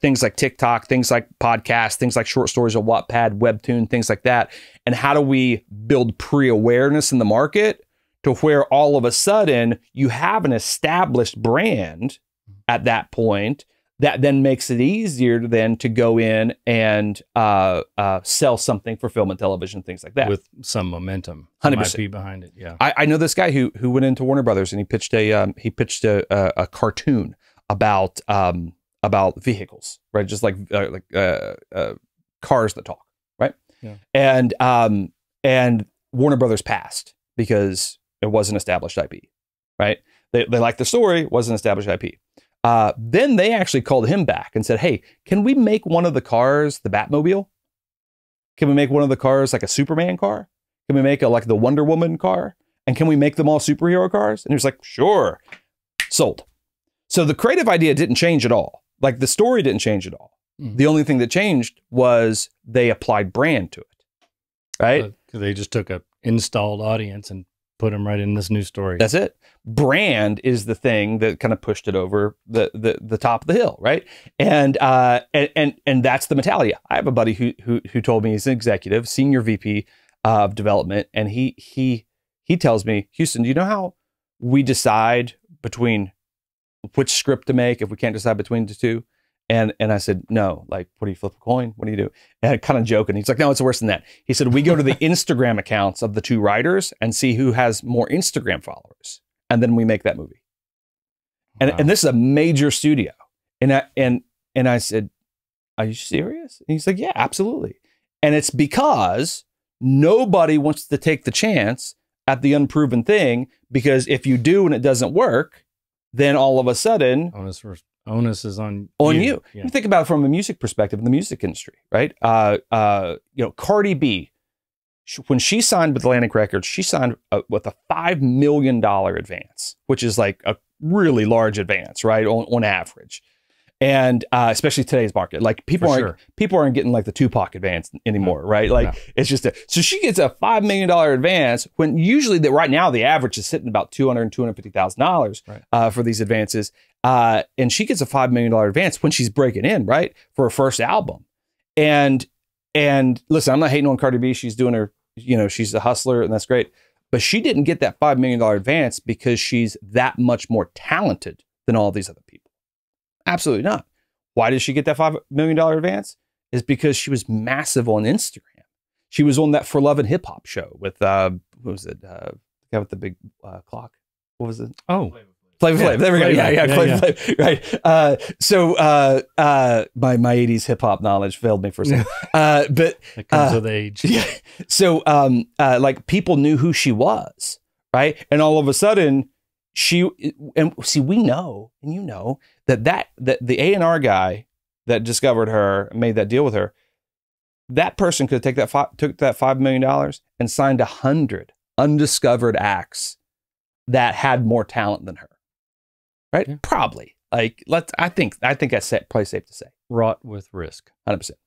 things like TikTok, things like podcasts, things like short stories on Wattpad, Webtoon, things like that. And how do we build pre-awareness in the market to where all of a sudden you have an established brand at that point that then makes it easier then to go in and uh, uh, sell something for film and television, things like that. With some momentum, one hundred percent be behind it. Yeah, I, I know this guy who who went into Warner Brothers and he pitched a um, he pitched a, a, a cartoon about um, about vehicles, right? Just like uh, like uh, uh, cars that talk, right? Yeah. And um, and Warner Brothers passed because it wasn't established I P, right? They they liked the story, wasn't established I P. Uh, then they actually called him back and said, hey, can we make one of the cars the Batmobile? Can we make one of the cars like a Superman car? Can we make a, like the Wonder Woman car? And can we make them all superhero cars? And he was like, sure, sold. So the creative idea didn't change at all. Like the story didn't change at all. Mm-hmm. The only thing that changed was they applied brand to it, right? Uh, they just took an installed audience and put them right in this new story. That's it. Brand is the thing that kind of pushed it over the the, the top of the hill, right? And uh, and and and that's the mentality. I have a buddy who who who told me he's an executive, senior V P of development, and he he he tells me, Houston, do you know how we decide between which script to make if we can't decide between the two? And and I said, no. Like, what do you flip a coin? What do you do? And I kind of joking. He's like, no, it's worse than that. He said, we go to the Instagram accounts of the two writers and see who has more Instagram followers, and then we make that movie. Wow. And and this is a major studio. And I and and I said, are you serious? And he's like, yeah, absolutely. And it's because nobody wants to take the chance at the unproven thing, because if you do and it doesn't work, then all of a sudden onus, onus is on on you. You. Yeah. You think about it from a music perspective in the music industry, right? Uh, uh, you know, Cardi B, she, when she signed with Atlantic Records, she signed a, with a five million dollar advance, which is like a really large advance, right? On, on average. And uh, especially today's market, like people aren't, sure. people aren't getting like the Tupac advance anymore, right? Like no. It's just a, so she gets a five million dollar advance when usually that right now the average is sitting about two hundred, two hundred fifty thousand dollars right. uh, for these advances. Uh, and she gets a five million dollar advance when she's breaking in, right? For her first album. And, and listen, I'm not hating on Cardi B. She's doing her, you know, she's a hustler and that's great. But she didn't get that five million dollar advance because she's that much more talented than all these other people. Absolutely not. Why did she get that five million dollar advance? Is because she was massive on Instagram. She was on that For Love and Hip Hop show with, uh, what was it? Uh, the guy with the big uh, clock. What was it? Oh. Flavor Flav. Yeah. There we go. Yeah, yeah, yeah, Flavor yeah. Flav. Right. Uh, so uh, uh, my, my eighties hip hop knowledge failed me for a second. Uh, but, that comes uh, with age. Yeah. So um, uh, like people knew who she was, right? And all of a sudden, she, and see, we know, and you know, that that, that the A and R guy that discovered her, made that deal with her, that person could take that five, took that five million dollars and signed a hundred undiscovered acts that had more talent than her, right? Yeah. Probably. Like, let's, I think, I think that's probably safe to say. Wrought with risk. one hundred percent.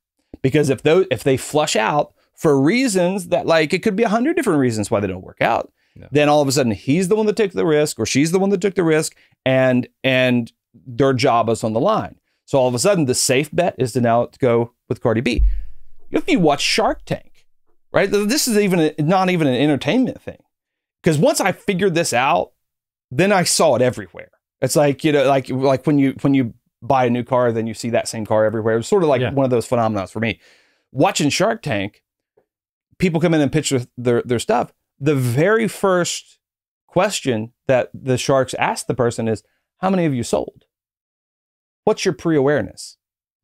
Because if those, if they flush out for reasons that, like, it could be a hundred different reasons why they don't work out. No. Then all of a sudden he's the one that took the risk, or she's the one that took the risk, and and their job is on the line. So all of a sudden the safe bet is to now go with Cardi B. If you watch Shark Tank, right? This is even a, not even an entertainment thing, because once I figured this out, then I saw it everywhere. It's like, you know, like like when you when you buy a new car, then you see that same car everywhere. It was sort of like yeah. one of those phenomena for me. Watching Shark Tank, people come in and pitch their their stuff. The very first question that the sharks ask the person is, how many of you sold? What's your pre-awareness?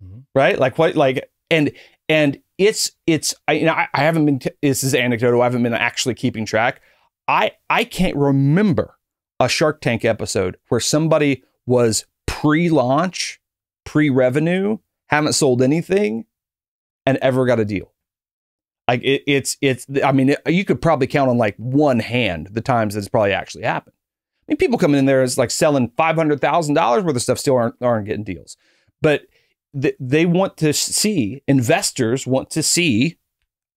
Mm-hmm. Right? Like what, like, and, and it's, it's, I, you know, I, I haven't been, this is anecdotal. I haven't been actually keeping track. I, I can't remember a Shark Tank episode where somebody was pre-launch, pre-revenue, haven't sold anything and ever got a deal. Like it, it's, it's, I mean, it, you could probably count on like one hand the times that's probably actually happened. I mean, people coming in there is like selling five hundred thousand dollars worth of stuff, still aren't, aren't getting deals. But th they want to see, investors want to see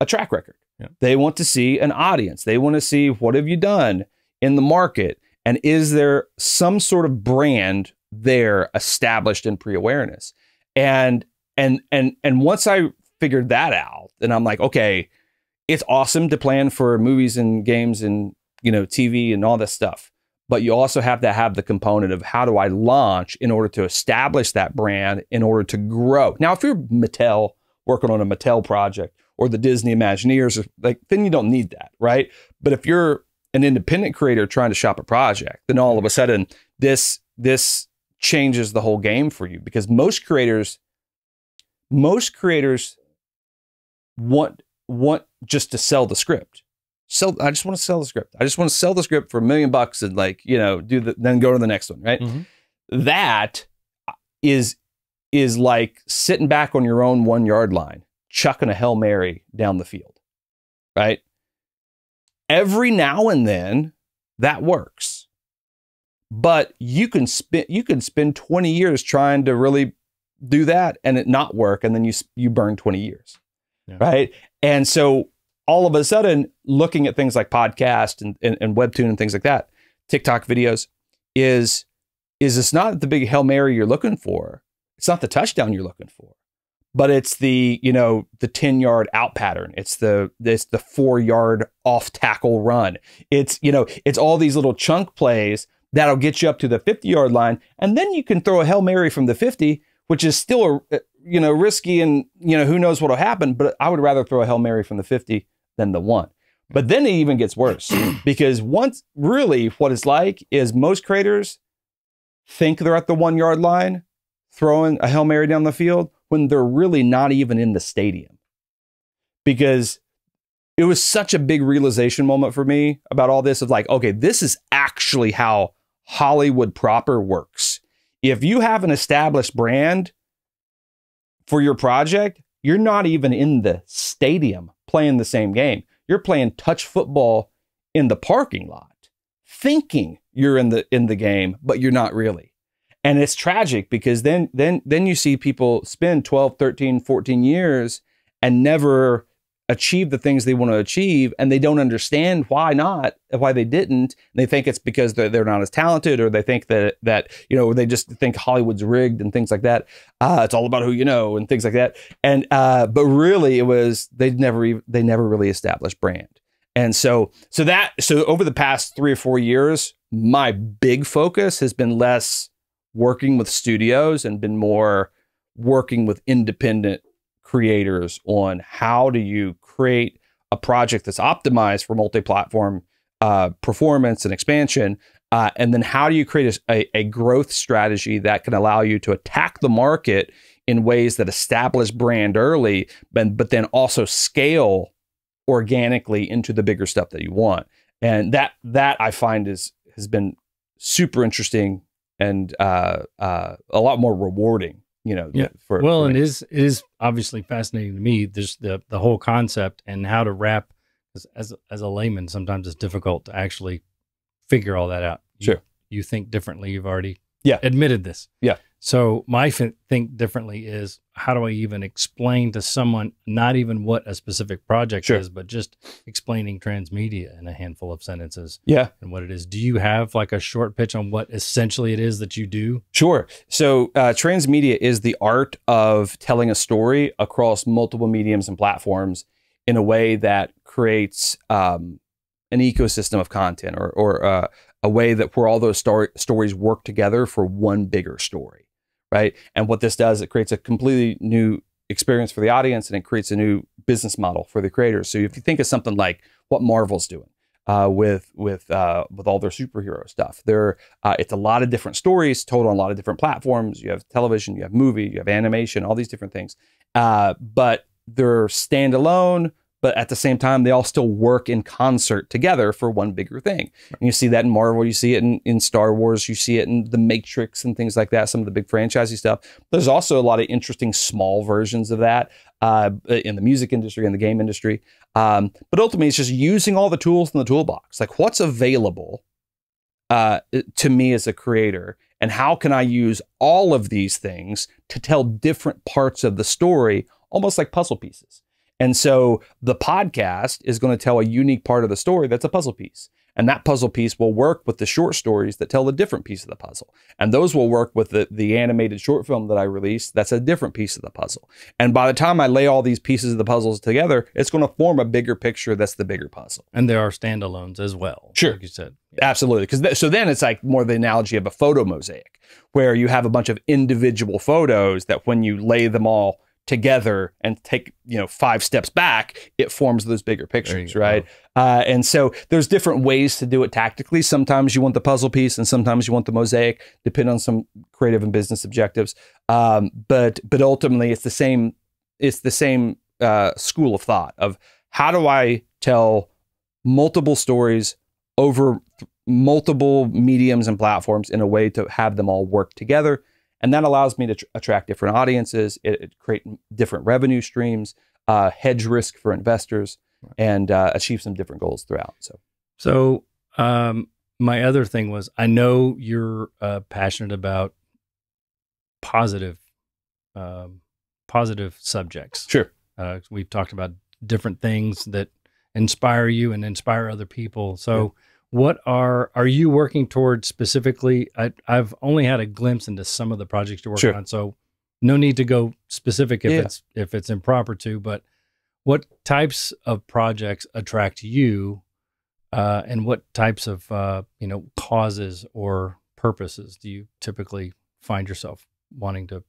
a track record. Yeah. They want to see an audience. They want to see, what have you done in the market? And is there some sort of brand there established in pre-awareness? And, and, and, and once I figured that out, and I'm like, okay, it's awesome to plan for movies and games and, you know, T V and all this stuff, but you also have to have the component of, how do I launch in order to establish that brand in order to grow? Now, if you're Mattel working on a Mattel project or the Disney Imagineers, like, then you don't need that, right? But if you're an independent creator trying to shop a project, then all of a sudden this this changes the whole game for you, because most creators, most creators. want want just to sell the script. Sell, I just want to sell the script. I just want to sell the script for a million bucks and, like, you know, do the, then go to the next one, right? Mm-hmm. That is is like sitting back on your own one yard line, chucking a Hail Mary down the field, right? Every now and then that works, but you can spend you can spend twenty years trying to really do that and it not work, and then you you burn twenty years. Yeah. Right. And so all of a sudden, looking at things like podcast and, and, and Webtoon and things like that, TikTok videos, is, is it's not the big Hail Mary you're looking for. It's not the touchdown you're looking for, but it's the, you know, the ten yard out pattern. It's the, it's the four yard off tackle run. It's, you know, it's all these little chunk plays that'll get you up to the fifty yard line. And then you can throw a Hail Mary from the fifty, which is still a, you know, risky, and, you know, who knows what'll happen, but I would rather throw a Hail Mary from the fifty than the one. But then it even gets worse, because once really what it's like is most creators think they're at the one yard line, throwing a Hail Mary down the field, when they're really not even in the stadium. Because it was such a big realization moment for me about all this of like, okay, this is actually how Hollywood proper works. If you have an established brand for your project, you're not even in the stadium playing the same game. You're playing touch football in the parking lot, thinking you're in the in the game, but you're not really. And it's tragic because then then then you see people spend twelve, thirteen, fourteen years and never achieve the things they want to achieve, and they don't understand why not, why they didn't. And they think it's because they're, they're not as talented, or they think that, that you know, they just think Hollywood's rigged and things like that. Uh, it's all about who you know and things like that. And uh, but really, it was they never they never really established brand. And so so that so over the past three or four years, my big focus has been less working with studios and been more working with independent creators on how do you create a project that's optimized for multi-platform uh, performance and expansion, uh, and then how do you create a, a growth strategy that can allow you to attack the market in ways that establish brand early, but, but then also scale organically into the bigger stuff that you want. And that that I find is has been super interesting and uh, uh, a lot more rewarding. You know, yeah. For, well, for it is it is obviously fascinating to me. There's the the whole concept and how to wrap as as, as a layman. Sometimes it's difficult to actually figure all that out. You, sure, you think differently. You've already yeah admitted this. Yeah. So my think differently is how do I even explain to someone not even what a specific project sure. is, but just explaining Transmedia in a handful of sentences. Yeah. And what it is. Do you have like a short pitch on what essentially it is that you do? Sure. So uh, Transmedia is the art of telling a story across multiple mediums and platforms in a way that creates um, an ecosystem of content or, or uh, a way that where all those story, stories work together for one bigger story. Right. And what this does, it creates a completely new experience for the audience, and it creates a new business model for the creators. So if you think of something like what Marvel's doing uh, with with uh, with all their superhero stuff, there uh, it's a lot of different stories told on a lot of different platforms. You have television, you have movie, you have animation, all these different things. Uh, but they're standalone. But at the same time, they all still work in concert together for one bigger thing. And you see that in Marvel, you see it in, in Star Wars, you see it in The Matrix and things like that, some of the big franchisey stuff. There's also a lot of interesting small versions of that uh, in the music industry, in the game industry. Um, but ultimately, it's just using all the tools in the toolbox. Like, what's available uh, to me as a creator? And how can I use all of these things to tell different parts of the story, almost like puzzle pieces? And so the podcast is going to tell a unique part of the story that's a puzzle piece. And that puzzle piece will work with the short stories that tell a different piece of the puzzle. And those will work with the, the animated short film that I released that's a different piece of the puzzle. And by the time I lay all these pieces of the puzzles together, it's going to form a bigger picture that's the bigger puzzle. And there are standalones as well. Sure. Like you said. Absolutely. Because th- so then it's like more the analogy of a photo mosaic, where you have a bunch of individual photos that when you lay them all together and take, you know, five steps back, it forms those bigger pictures, right? Uh, and so there's different ways to do it tactically. Sometimes you want the puzzle piece and sometimes you want the mosaic, depending on some creative and business objectives. Um, but but ultimately, it's the same, it's the same uh, school of thought of how do I tell multiple stories over multiple mediums and platforms in a way to have them all work together. And that allows me to tr attract different audiences, it, it create different revenue streams, uh, hedge risk for investors, right. and uh, achieve some different goals throughout. So, so um, my other thing was, I know you're uh, passionate about positive, um, positive subjects. Sure, uh, we've talked about different things that inspire you and inspire other people. So. Yeah. What are, are you working towards specifically? I, I've only had a glimpse into some of the projects you're working sure. on, so no need to go specific if yeah. it's, if it's improper to, but what types of projects attract you uh, and what types of, uh, you know, causes or purposes do you typically find yourself wanting to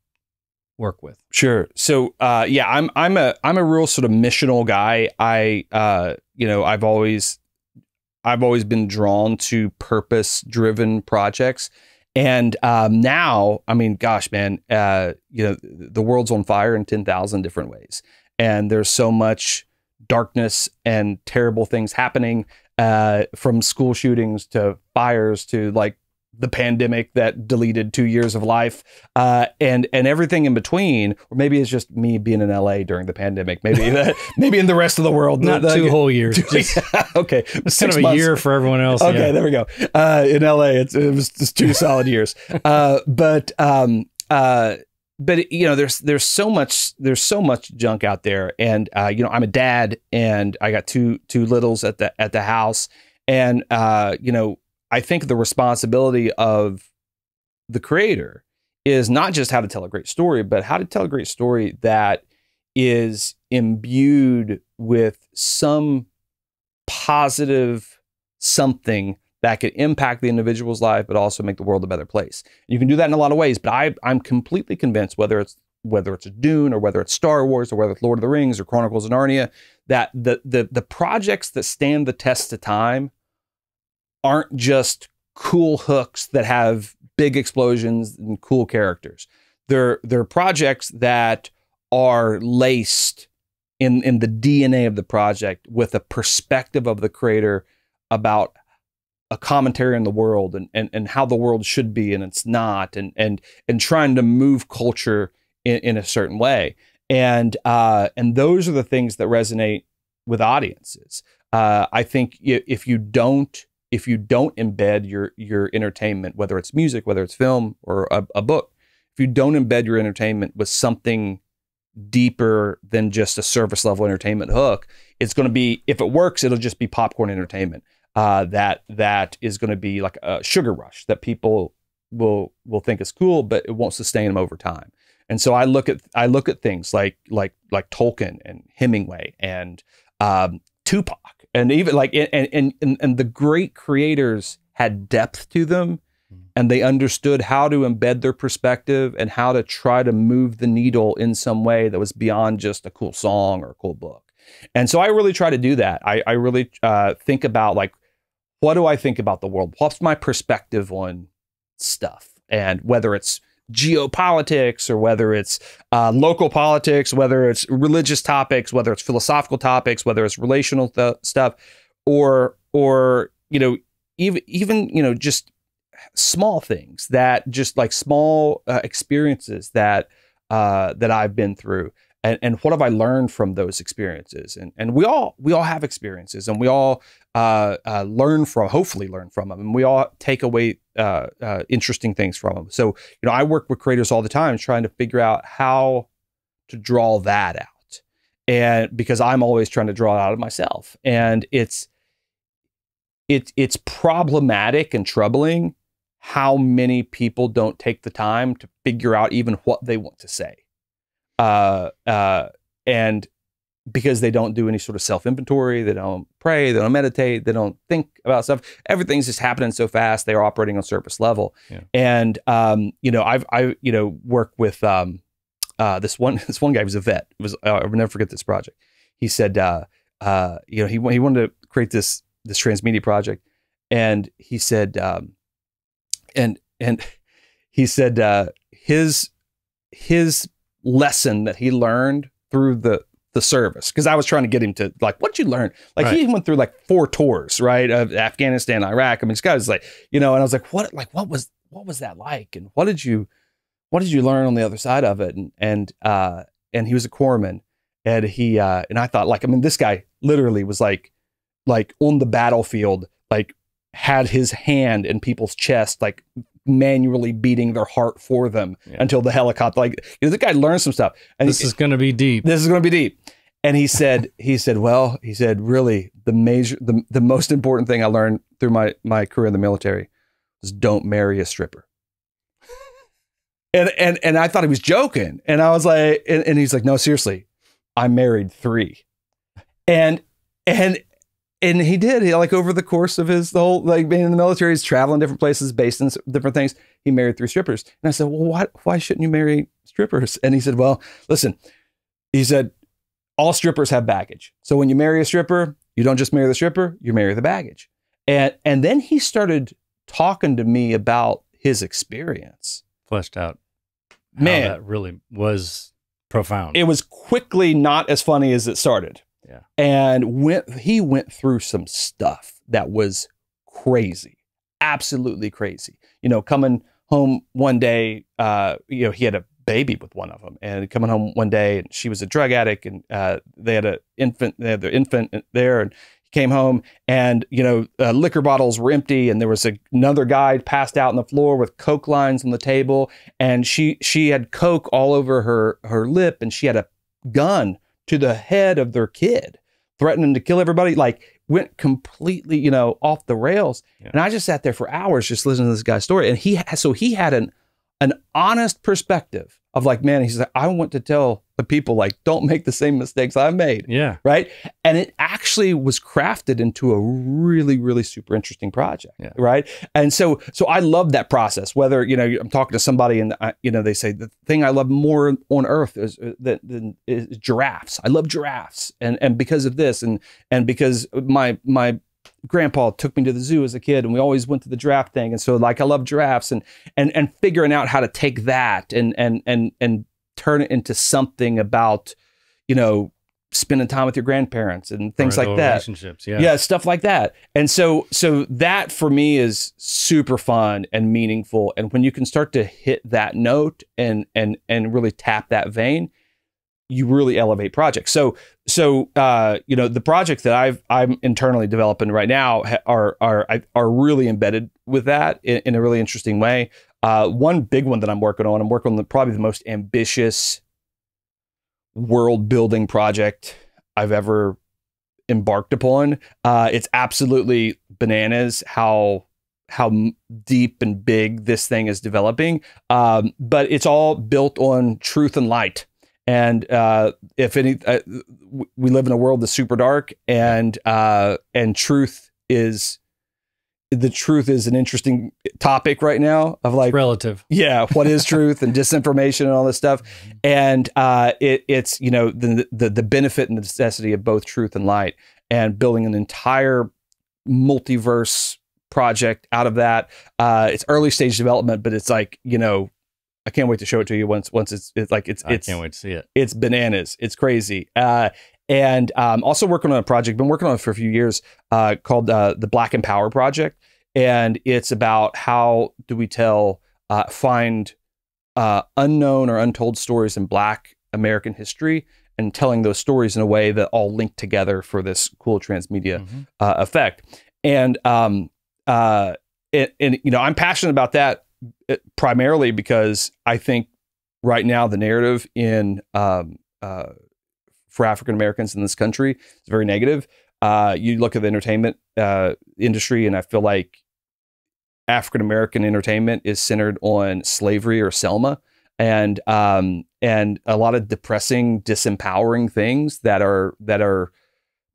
work with? Sure. So, uh, yeah, I'm, I'm a, I'm a real sort of missional guy. I, uh, you know, I've always, I've always been drawn to purpose-driven projects, And um, now, I mean, gosh, man, uh, you know, the world's on fire in ten thousand different ways. And there's so much darkness and terrible things happening, uh, from school shootings to fires to like the pandemic that deleted two years of life, uh, and and everything in between. Or maybe it's just me being in L A during the pandemic. Maybe that, maybe in the rest of the world, not the, two like, whole years. Two, just, yeah, okay, it's kind of a months. year for everyone else. Okay, yeah. There we go. Uh, in L A, it's, it was just two solid years. Uh, but um, uh, but you know, there's there's so much there's so much junk out there, and uh, you know, I'm a dad, and I got two two littles at the at the house, and uh, you know. I think the responsibility of the creator is not just how to tell a great story, but how to tell a great story that is imbued with some positive something that could impact the individual's life, but also make the world a better place. You can do that in a lot of ways, but I, I'm completely convinced, whether it's whether it's Dune or whether it's Star Wars or whether it's Lord of the Rings or Chronicles of Narnia, that the the the projects that stand the test of time aren't just cool hooks that have big explosions and cool characters. They're they're projects that are laced in in the D N A of the project with a perspective of the creator about a commentary on the world and and, and how the world should be and it's not, and and and trying to move culture in, in a certain way. And uh, and those are the things that resonate with audiences. Uh, I think if you don't If you don't embed your your entertainment, whether it's music, whether it's film or a, a book, if you don't embed your entertainment with something deeper than just a surface level entertainment hook, it's going to be, if it works, it'll just be popcorn entertainment. Uh, that that is going to be like a sugar rush that people will will think is cool, but it won't sustain them over time. And so I look at I look at things like like like Tolkien and Hemingway and um, Tupac. And even like, and, and, and, and the great creators had depth to them, and they understood how to embed their perspective and how to try to move the needle in some way that was beyond just a cool song or a cool book. And so I really try to do that. I, I really uh, think about like, what do I think about the world? What's my perspective on stuff? And whether it's geopolitics or whether it's uh, local politics, whether it's religious topics, whether it's philosophical topics, whether it's relational th stuff, or or you know, even even you know, just small things that just like small uh, experiences that uh, that I've been through, and and what have I learned from those experiences? And and we all we all have experiences, and we all uh, uh, learn from, hopefully learn from them, and we all take away Uh, uh, interesting things from them. So, you know, I work with creators all the time trying to figure out how to draw that out. And because I'm always trying to draw it out of myself. And it's, it, it's problematic and troubling how many people don't take the time to figure out even what they want to say. Uh, uh, and because they don't do any sort of self-inventory, they don't pray, they don't meditate, they don't think about stuff. Everything's just happening so fast. They are operating on surface level. Yeah. And um, you know, I've I you know work with um, uh, this one this one guy was a vet. It was uh, I'll never forget this project. He said uh, uh, you know he he wanted to create this this Transmedia project, and he said um, and and he said uh, his his lesson that he learned through the the service, because I was trying to get him to like, what'd you learn? Like right. He went through like four tours, right, of Afghanistan, Iraq. I mean, this guy was like, you know, and I was like, what, like, what was, what was that like, and what did you, what did you learn on the other side of it? And and uh, and he was a corpsman, and he uh, and I thought like, I mean, this guy literally was like, like on the battlefield, like had his hand in people's chest, like manually beating their heart for them yeah. until the helicopter, like, you know, the guy learned some stuff. And this he, is going to be deep. This is going to be deep. And he said, he said, well, he said, really, the major, the, the most important thing I learned through my, my career in the military was don't marry a stripper. and, and, and I thought he was joking. And I was like, and, and he's like, no, seriously, I married three. And, and, And he did, he like over the course of his the whole, like being in the military, he's traveling different places, based in different things. He married three strippers. And I said, well, why, why shouldn't you marry strippers? And he said, well, listen, he said, all strippers have baggage. So when you marry a stripper, you don't just marry the stripper, you marry the baggage. And, and then he started talking to me about his experience. Fleshed out. Man, that really was profound. It was quickly not as funny as it started. Yeah. And went, he went through some stuff that was crazy, absolutely crazy. You know, coming home one day, uh, you know, he had a baby with one of them, and coming home one day, and she was a drug addict, and uh, they had an infant, they had their infant there, and he came home, and you know, uh, liquor bottles were empty, and there was a, another guy passed out on the floor with Coke lines on the table, and she she had Coke all over her her lip, and she had a gun to the head of their kid, threatening to kill everybody. Like, went completely, you know, off the rails. Yeah. And I just sat there for hours just listening to this guy's story. And he, so he had an, an honest perspective of like, man, he's like, I want to tell the people, like, don't make the same mistakes I made. Yeah. Right. And it actually was crafted into a really, really super interesting project. Yeah. Right. And so, so I love that process, whether, you know, I'm talking to somebody and I, you know, they say the thing I love more on earth is uh, than is giraffes. I love giraffes. And, and because of this, and, and because my, my, grandpa took me to the zoo as a kid, and we always went to the giraffe thing. And so, like, I love giraffes, and, and, and figuring out how to take that and, and, and, and turn it into something about, you know, spending time with your grandparents and things like that. Relationships, yeah. Yeah. Stuff like that. And so, so that for me is super fun and meaningful. And when you can start to hit that note and, and, and really tap that vein, you really elevate projects. So, so uh, you know, the projects that I've I'm internally developing right now are are are really embedded with that in, in a really interesting way. Uh, one big one that I'm working on, I'm working on the, probably the most ambitious world building project I've ever embarked upon. Uh, it's absolutely bananas how how deep and big this thing is developing, um, but it's all built on truth and light. And uh, if any, uh, we live in a world that's super dark, and uh, and truth is the truth is an interesting topic right now of like relative, yeah, what is truth and disinformation and all this stuff, and uh, it, it's you know the, the the benefit and the necessity of both truth and light, and building an entire multiverse project out of that. Uh, it's early stage development, but it's like you know. I can't wait to show it to you once once it's, it's like it's I it's, can't wait to see it. It's bananas. It's crazy. Uh, and um, also working on a project been working on it for a few years uh, called uh, the Black and Power Project, and it's about how do we tell uh, find uh, unknown or untold stories in Black American history, and telling those stories in a way that all link together for this cool transmedia mm-hmm. uh, effect. And um, uh, it, and you know I'm passionate about that. It, primarily because I think right now the narrative in um, uh, for African Americans in this country is very negative. Uh, you look at the entertainment uh, industry, and I feel like African American entertainment is centered on slavery or Selma, and um, and a lot of depressing, disempowering things that are that are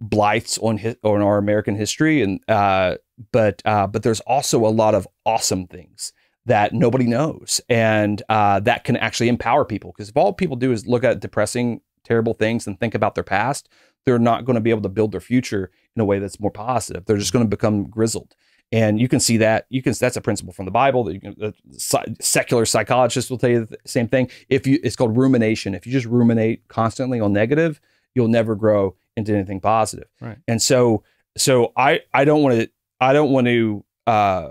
blights on his, on our American history. And uh, but uh, but there's also a lot of awesome things that nobody knows, and uh, that can actually empower people. Because if all people do is look at depressing, terrible things and think about their past, they're not going to be able to build their future in a way that's more positive. They're just going to become grizzled. And you can see that, you can, that's a principle from the Bible that you can, uh, sci- secular psychologists will tell you the same thing. If you, it's called rumination. If you just ruminate constantly on negative, you'll never grow into anything positive. Right. And so, so I, I don't want to, I don't want to, uh,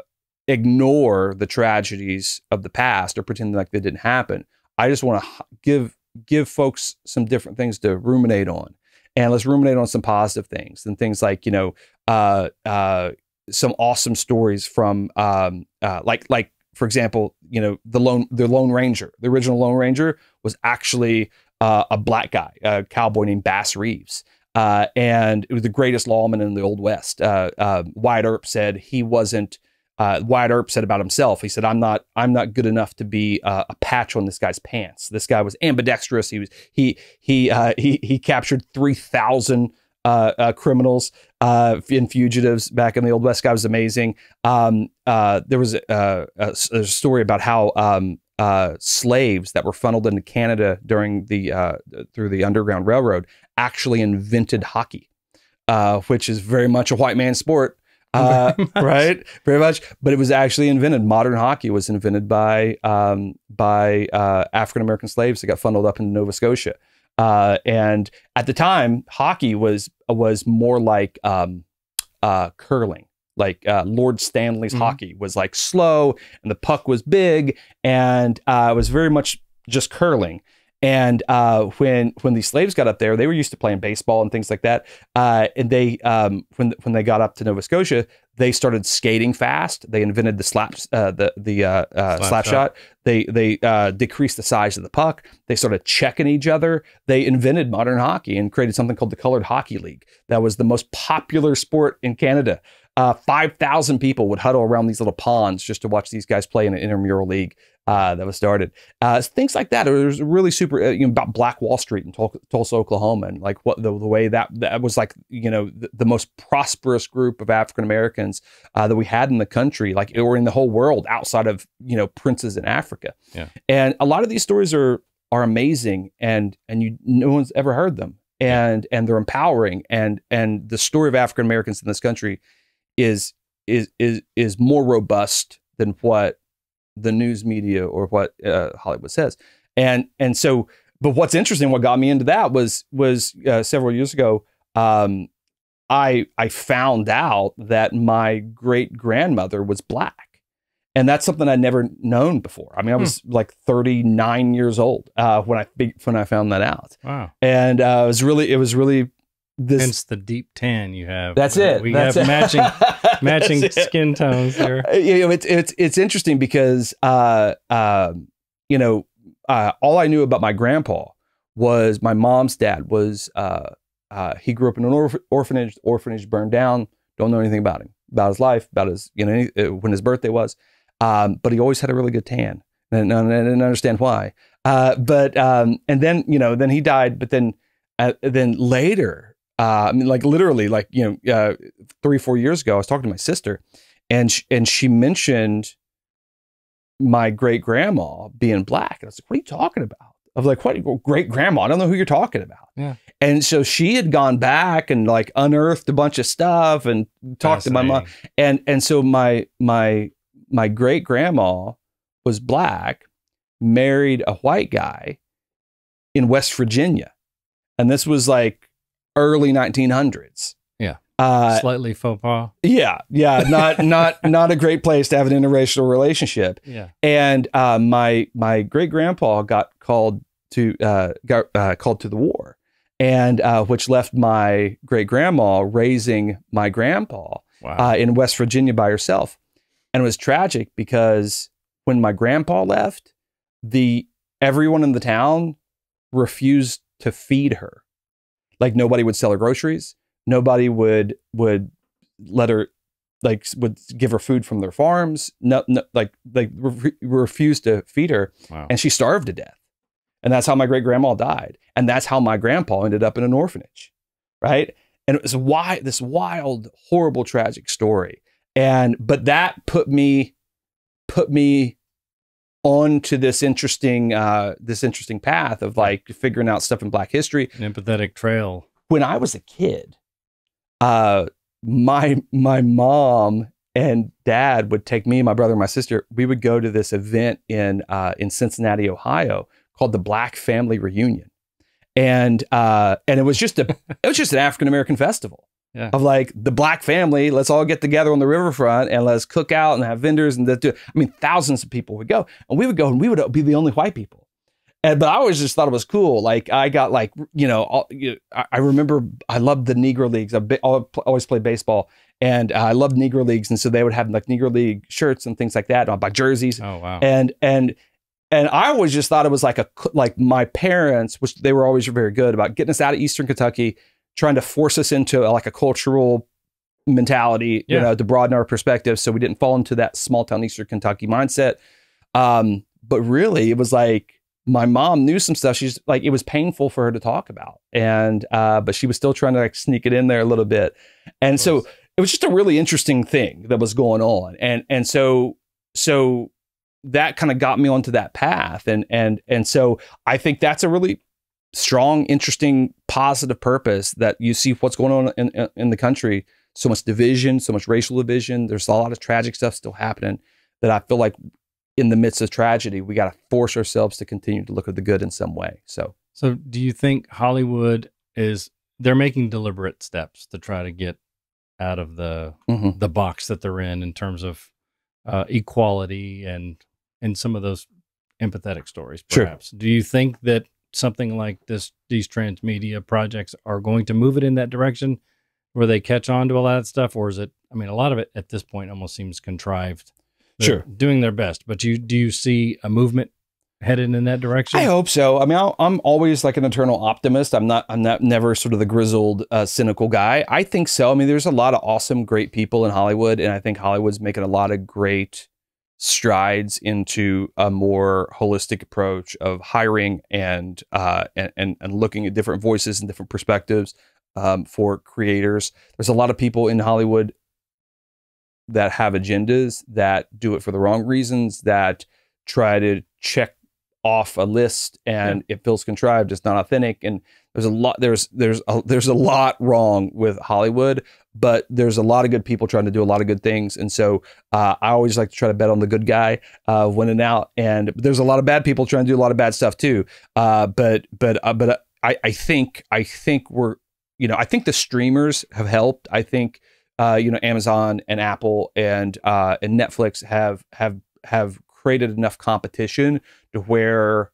ignore the tragedies of the past or pretend like they didn't happen. I just want to give give folks some different things to ruminate on, and let's ruminate on some positive things and things like you know uh, uh, some awesome stories from um, uh, like like for example you know the lone the Lone Ranger the original Lone Ranger was actually uh, a black guy, a cowboy named Bass Reeves. Uh, and it was the greatest lawman in the Old West. Uh, uh, Wyatt Earp said he wasn't. Uh, Wyatt Earp said about himself, he said, I'm not, I'm not good enough to be uh, a patch on this guy's pants. This guy was ambidextrous. He was, he, he, uh, he, he captured three thousand uh, uh, criminals uh, and fugitives back in the Old West. Guy was amazing. Um, uh, there was uh, a, a story about how um, uh, slaves that were funneled into Canada during the, uh, through the Underground Railroad actually invented hockey, uh, which is very much a white man's sport. uh, very right? Very much. But it was actually invented. Modern hockey was invented by um, by uh, African-American slaves that got funneled up into Nova Scotia. Uh, and at the time, hockey was was more like um, uh, curling. Like uh, Lord Stanley's mm-hmm. hockey was like slow, and the puck was big, and uh, it was very much just curling. And uh, when when these slaves got up there, they were used to playing baseball and things like that. Uh, and they um, when when they got up to Nova Scotia, they started skating fast. They invented the slap uh, the the uh, uh, slap, slap shot. shot. They they uh, decreased the size of the puck. They started checking each other. They invented modern hockey and created something called the Colored Hockey League. That was the most popular sport in Canada. Uh, five thousand people would huddle around these little ponds just to watch these guys play in an intramural league uh, that was started. Uh, things like that. It was really super, uh, you know, about Black Wall Street in Tul Tulsa, Oklahoma, and like what the, the way that that was like, you know, the, the most prosperous group of African Americans uh, that we had in the country, like or in the whole world outside of, you know, princes in Africa. Yeah. And a lot of these stories are are amazing, and and you no one's ever heard them, and yeah. and they're empowering, and and the story of African Americans in this country is is is is more robust than what the news media or what uh, Hollywood says. And and so, but what's interesting, what got me into that was was uh, several years ago, um, I I found out that my great grandmother was Black, and that's something I'd never known before. I mean, I was hmm. like thirty-nine years old uh, when I when I found that out. Wow! And uh, it was really it was really. This, Hence the deep tan you have. That's it. We that's have it. matching matching skin tones here. You know, it's it's it's interesting because uh, uh, you know uh, all I knew about my grandpa was my mom's dad was uh, uh, he grew up in an orph orphanage. Orphanage burned down. Don't know anything about him, about his life, about his you know any, when his birthday was. Um, but he always had a really good tan, and I didn't understand why. Uh, but um, and then you know then he died. But then uh, then later. Uh, I mean, like literally, like you know, uh, three four years ago, I was talking to my sister, and sh and she mentioned my great grandma being Black, and I was like, "What are you talking about?" I was like, "What well, great grandma? I don't know who you're talking about." Yeah. And so she had gone back and like unearthed a bunch of stuff and talked to my mom, and and so my my my great grandma was Black, married a white guy in West Virginia, and this was like. Early nineteen hundreds. Yeah. Uh, Slightly faux pas. Yeah. Yeah. Not, not, not a great place to have an interracial relationship. Yeah. And, uh, my, my great grandpa got called to, uh, got, uh, called to the war and, uh, which left my great grandma raising my grandpa, wow. uh, in West Virginia by herself. And it was tragic because when my grandpa left, the, everyone in the town refused to feed her. Like nobody would sell her groceries. Nobody would would let her, like would give her food from their farms. No, no like like re refused to feed her, wow. and she starved to death. And that's how my great grandma died. And that's how my grandpa ended up in an orphanage, right? And it was why this wild, horrible, tragic story. And but that put me put me onto this interesting uh, this interesting path of like figuring out stuff in Black history. An empathetic trail. When I was a kid, uh, my my mom and dad would take me and my brother and my sister. We would go to this event in uh, in Cincinnati, Ohio, called the Black Family Reunion, and uh, and it was just a it was just an African American festival. Yeah. Of like the Black family, let's all get together on the riverfront and let's cook out and have vendors and that. I mean, thousands of people would go, and we would go, and we would be the only white people. And but I always just thought it was cool. Like I got like you know, all, you, I, I remember I loved the Negro Leagues. I always played baseball, and uh, I loved Negro Leagues, and so they would have like Negro League shirts and things like that. And I'd buy jerseys. Oh wow! And and. And I always just thought it was like a like my parents, which they were always very good about getting us out of Eastern Kentucky. Trying to force us into a, like a cultural mentality, yeah. you know, to broaden our perspective, so we didn't fall into that small town Eastern Kentucky mindset. Um, but really, it was like my mom knew some stuff. She's like, it was painful for her to talk about, and uh, but she was still trying to like sneak it in there a little bit. And so it was just a really interesting thing that was going on, and and so so that kind of got me onto that path, and and and so I think that's a really strong, interesting, positive purpose that you see what's going on in, in the country so much division, so much racial division. There's a lot of tragic stuff still happening that I feel like in the midst of tragedy, we got to force ourselves to continue to look at the good in some way. So, so do you think Hollywood is, they're making deliberate steps to try to get out of the, mm-hmm. the box that they're in, in terms of uh, equality and, and some of those empathetic stories, perhaps. Sure. Do you think that something like this, these transmedia projects are going to move it in that direction where they catch on to a lot of stuff? Or is it, I mean, a lot of it at this point almost seems contrived. They're sure. doing their best, but you, do you see a movement headed in that direction? I hope so. I mean, I'll, I'm always like an eternal optimist. I'm not, I'm not never sort of the grizzled, uh, cynical guy. I think so. I mean, there's a lot of awesome, great people in Hollywood, and I think Hollywood's making a lot of great strides into a more holistic approach of hiring and, uh, and, and, and looking at different voices and different perspectives, um, for creators. There's a lot of people in Hollywood that have agendas, that do it for the wrong reasons, that try to check off a list, and yeah. it feels contrived, it's not authentic. And there's a lot, there's, there's, a, there's a lot wrong with Hollywood, but there's a lot of good people trying to do a lot of good things. And so uh, I always like to try to bet on the good guy uh, winning out. And there's a lot of bad people trying to do a lot of bad stuff too. Uh, but, but, uh, but uh, I, I think, I think we're, you know, I think the streamers have helped. I think, uh, you know, Amazon and Apple and, uh, and Netflix have, have, have created enough competition to where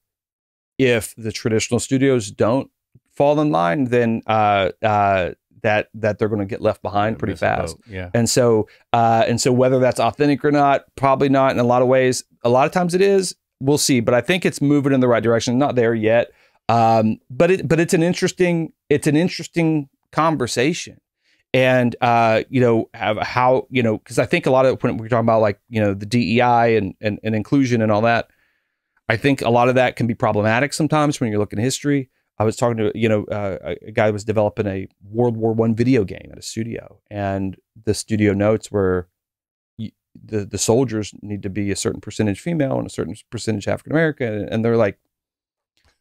if the traditional studios don't fall in line, then uh, uh, that that they're going to get left behind pretty fast. Yeah. And so uh, and so whether that's authentic or not, probably not in a lot of ways. A lot of times it is. We'll see. But I think it's moving in the right direction. Not there yet. Um, but it but it's an interesting it's an interesting conversation. And, uh, you know, have how, you know, because I think a lot of when we're talking about like, you know, the D E I and, and, and inclusion and all that, I think a lot of that can be problematic sometimes when you're looking at history. I was talking to, you know, uh, a guy who was developing a World War One video game at a studio, and the studio notes were the, the soldiers need to be a certain percentage female and a certain percentage African-American. And they're like,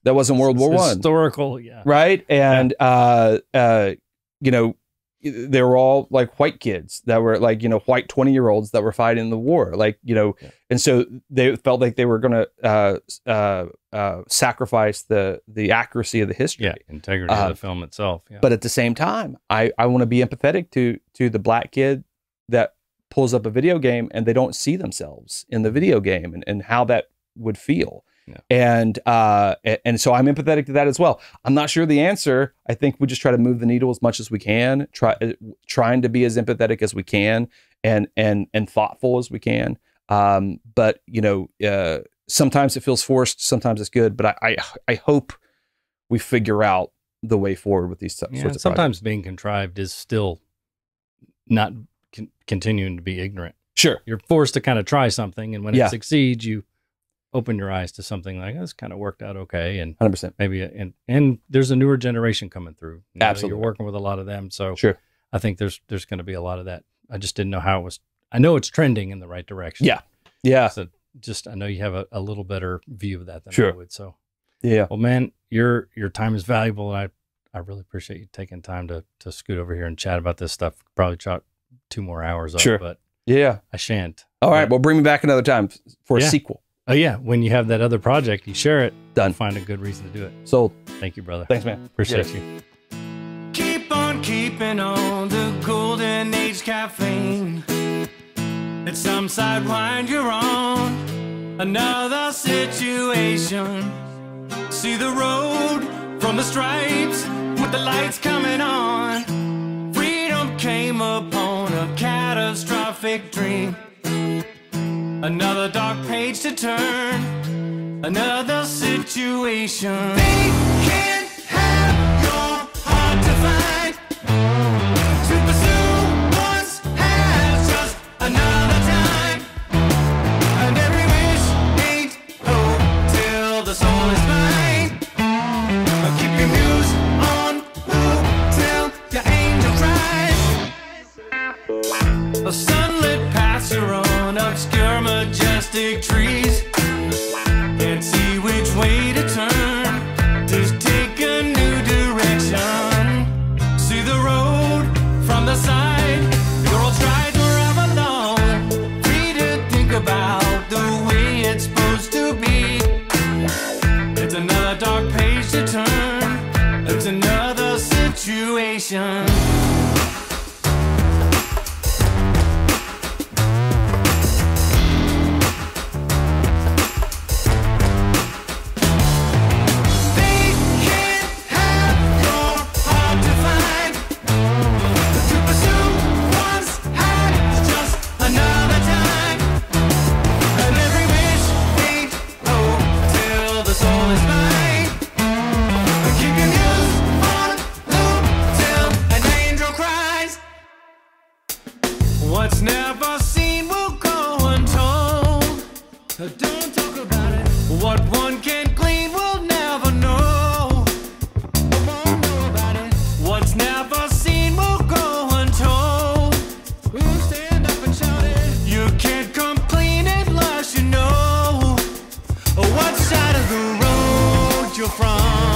that wasn't World War One. Historical, yeah. Right? And, yeah. Uh, uh, you know, they were all like white kids that were like, you know, white twenty year olds that were fighting the war, like, you know, yeah. and so they felt like they were going to uh, uh, uh, sacrifice the, the accuracy of the history, yeah, integrity uh, of the film itself. Yeah. But at the same time, I, I want to be empathetic to, to the black kid that pulls up a video game and they don't see themselves in the video game, and, and how that would feel. Yeah. And, uh, and so I'm empathetic to that as well. I'm not sure the answer. I think we just try to move the needle as much as we can, try, trying to be as empathetic as we can and, and, and thoughtful as we can. Um, but you know, uh, sometimes it feels forced, sometimes it's good, but I, I, I hope we figure out the way forward with these yeah, sorts of sometimes projects. Being contrived is still not con continuing to be ignorant. Sure. You're forced to kind of try something, and when yeah. it succeeds, you open your eyes to something like this kind of worked out okay, and one hundred percent maybe, and and there's a newer generation coming through. You know, absolutely, you're working with a lot of them, so sure. I think there's there's going to be a lot of that. I just didn't know how it was. I know it's trending in the right direction. Yeah, yeah. So just I know you have a, a little better view of that than sure. I would. So yeah. Well, man, your your time is valuable, and I I really appreciate you taking time to to scoot over here and chat about this stuff. Probably chat two more hours up, sure. but yeah, I shan't. All right, but, well, bring me back another time for a yeah. sequel. Oh yeah, when you have that other project, you share it. Done. Find a good reason to do it. Sold. Thank you, brother. Thanks, man. Appreciate yeah. you. Keep on keeping on the golden age caffeine. It's some sidewind you're on. Another situation. See the road from the stripes with the lights coming on. Freedom came upon a catastrophic dream. Another dark page to turn, another situation. They can't have your heart to find. To pursue once has just another time. And every wish ain't hope till the soul is mine. Keep your muse on hope till your angel cries. A sunlit paths are on obscure majestic trees. Can't see which way to turn. Just take Station. From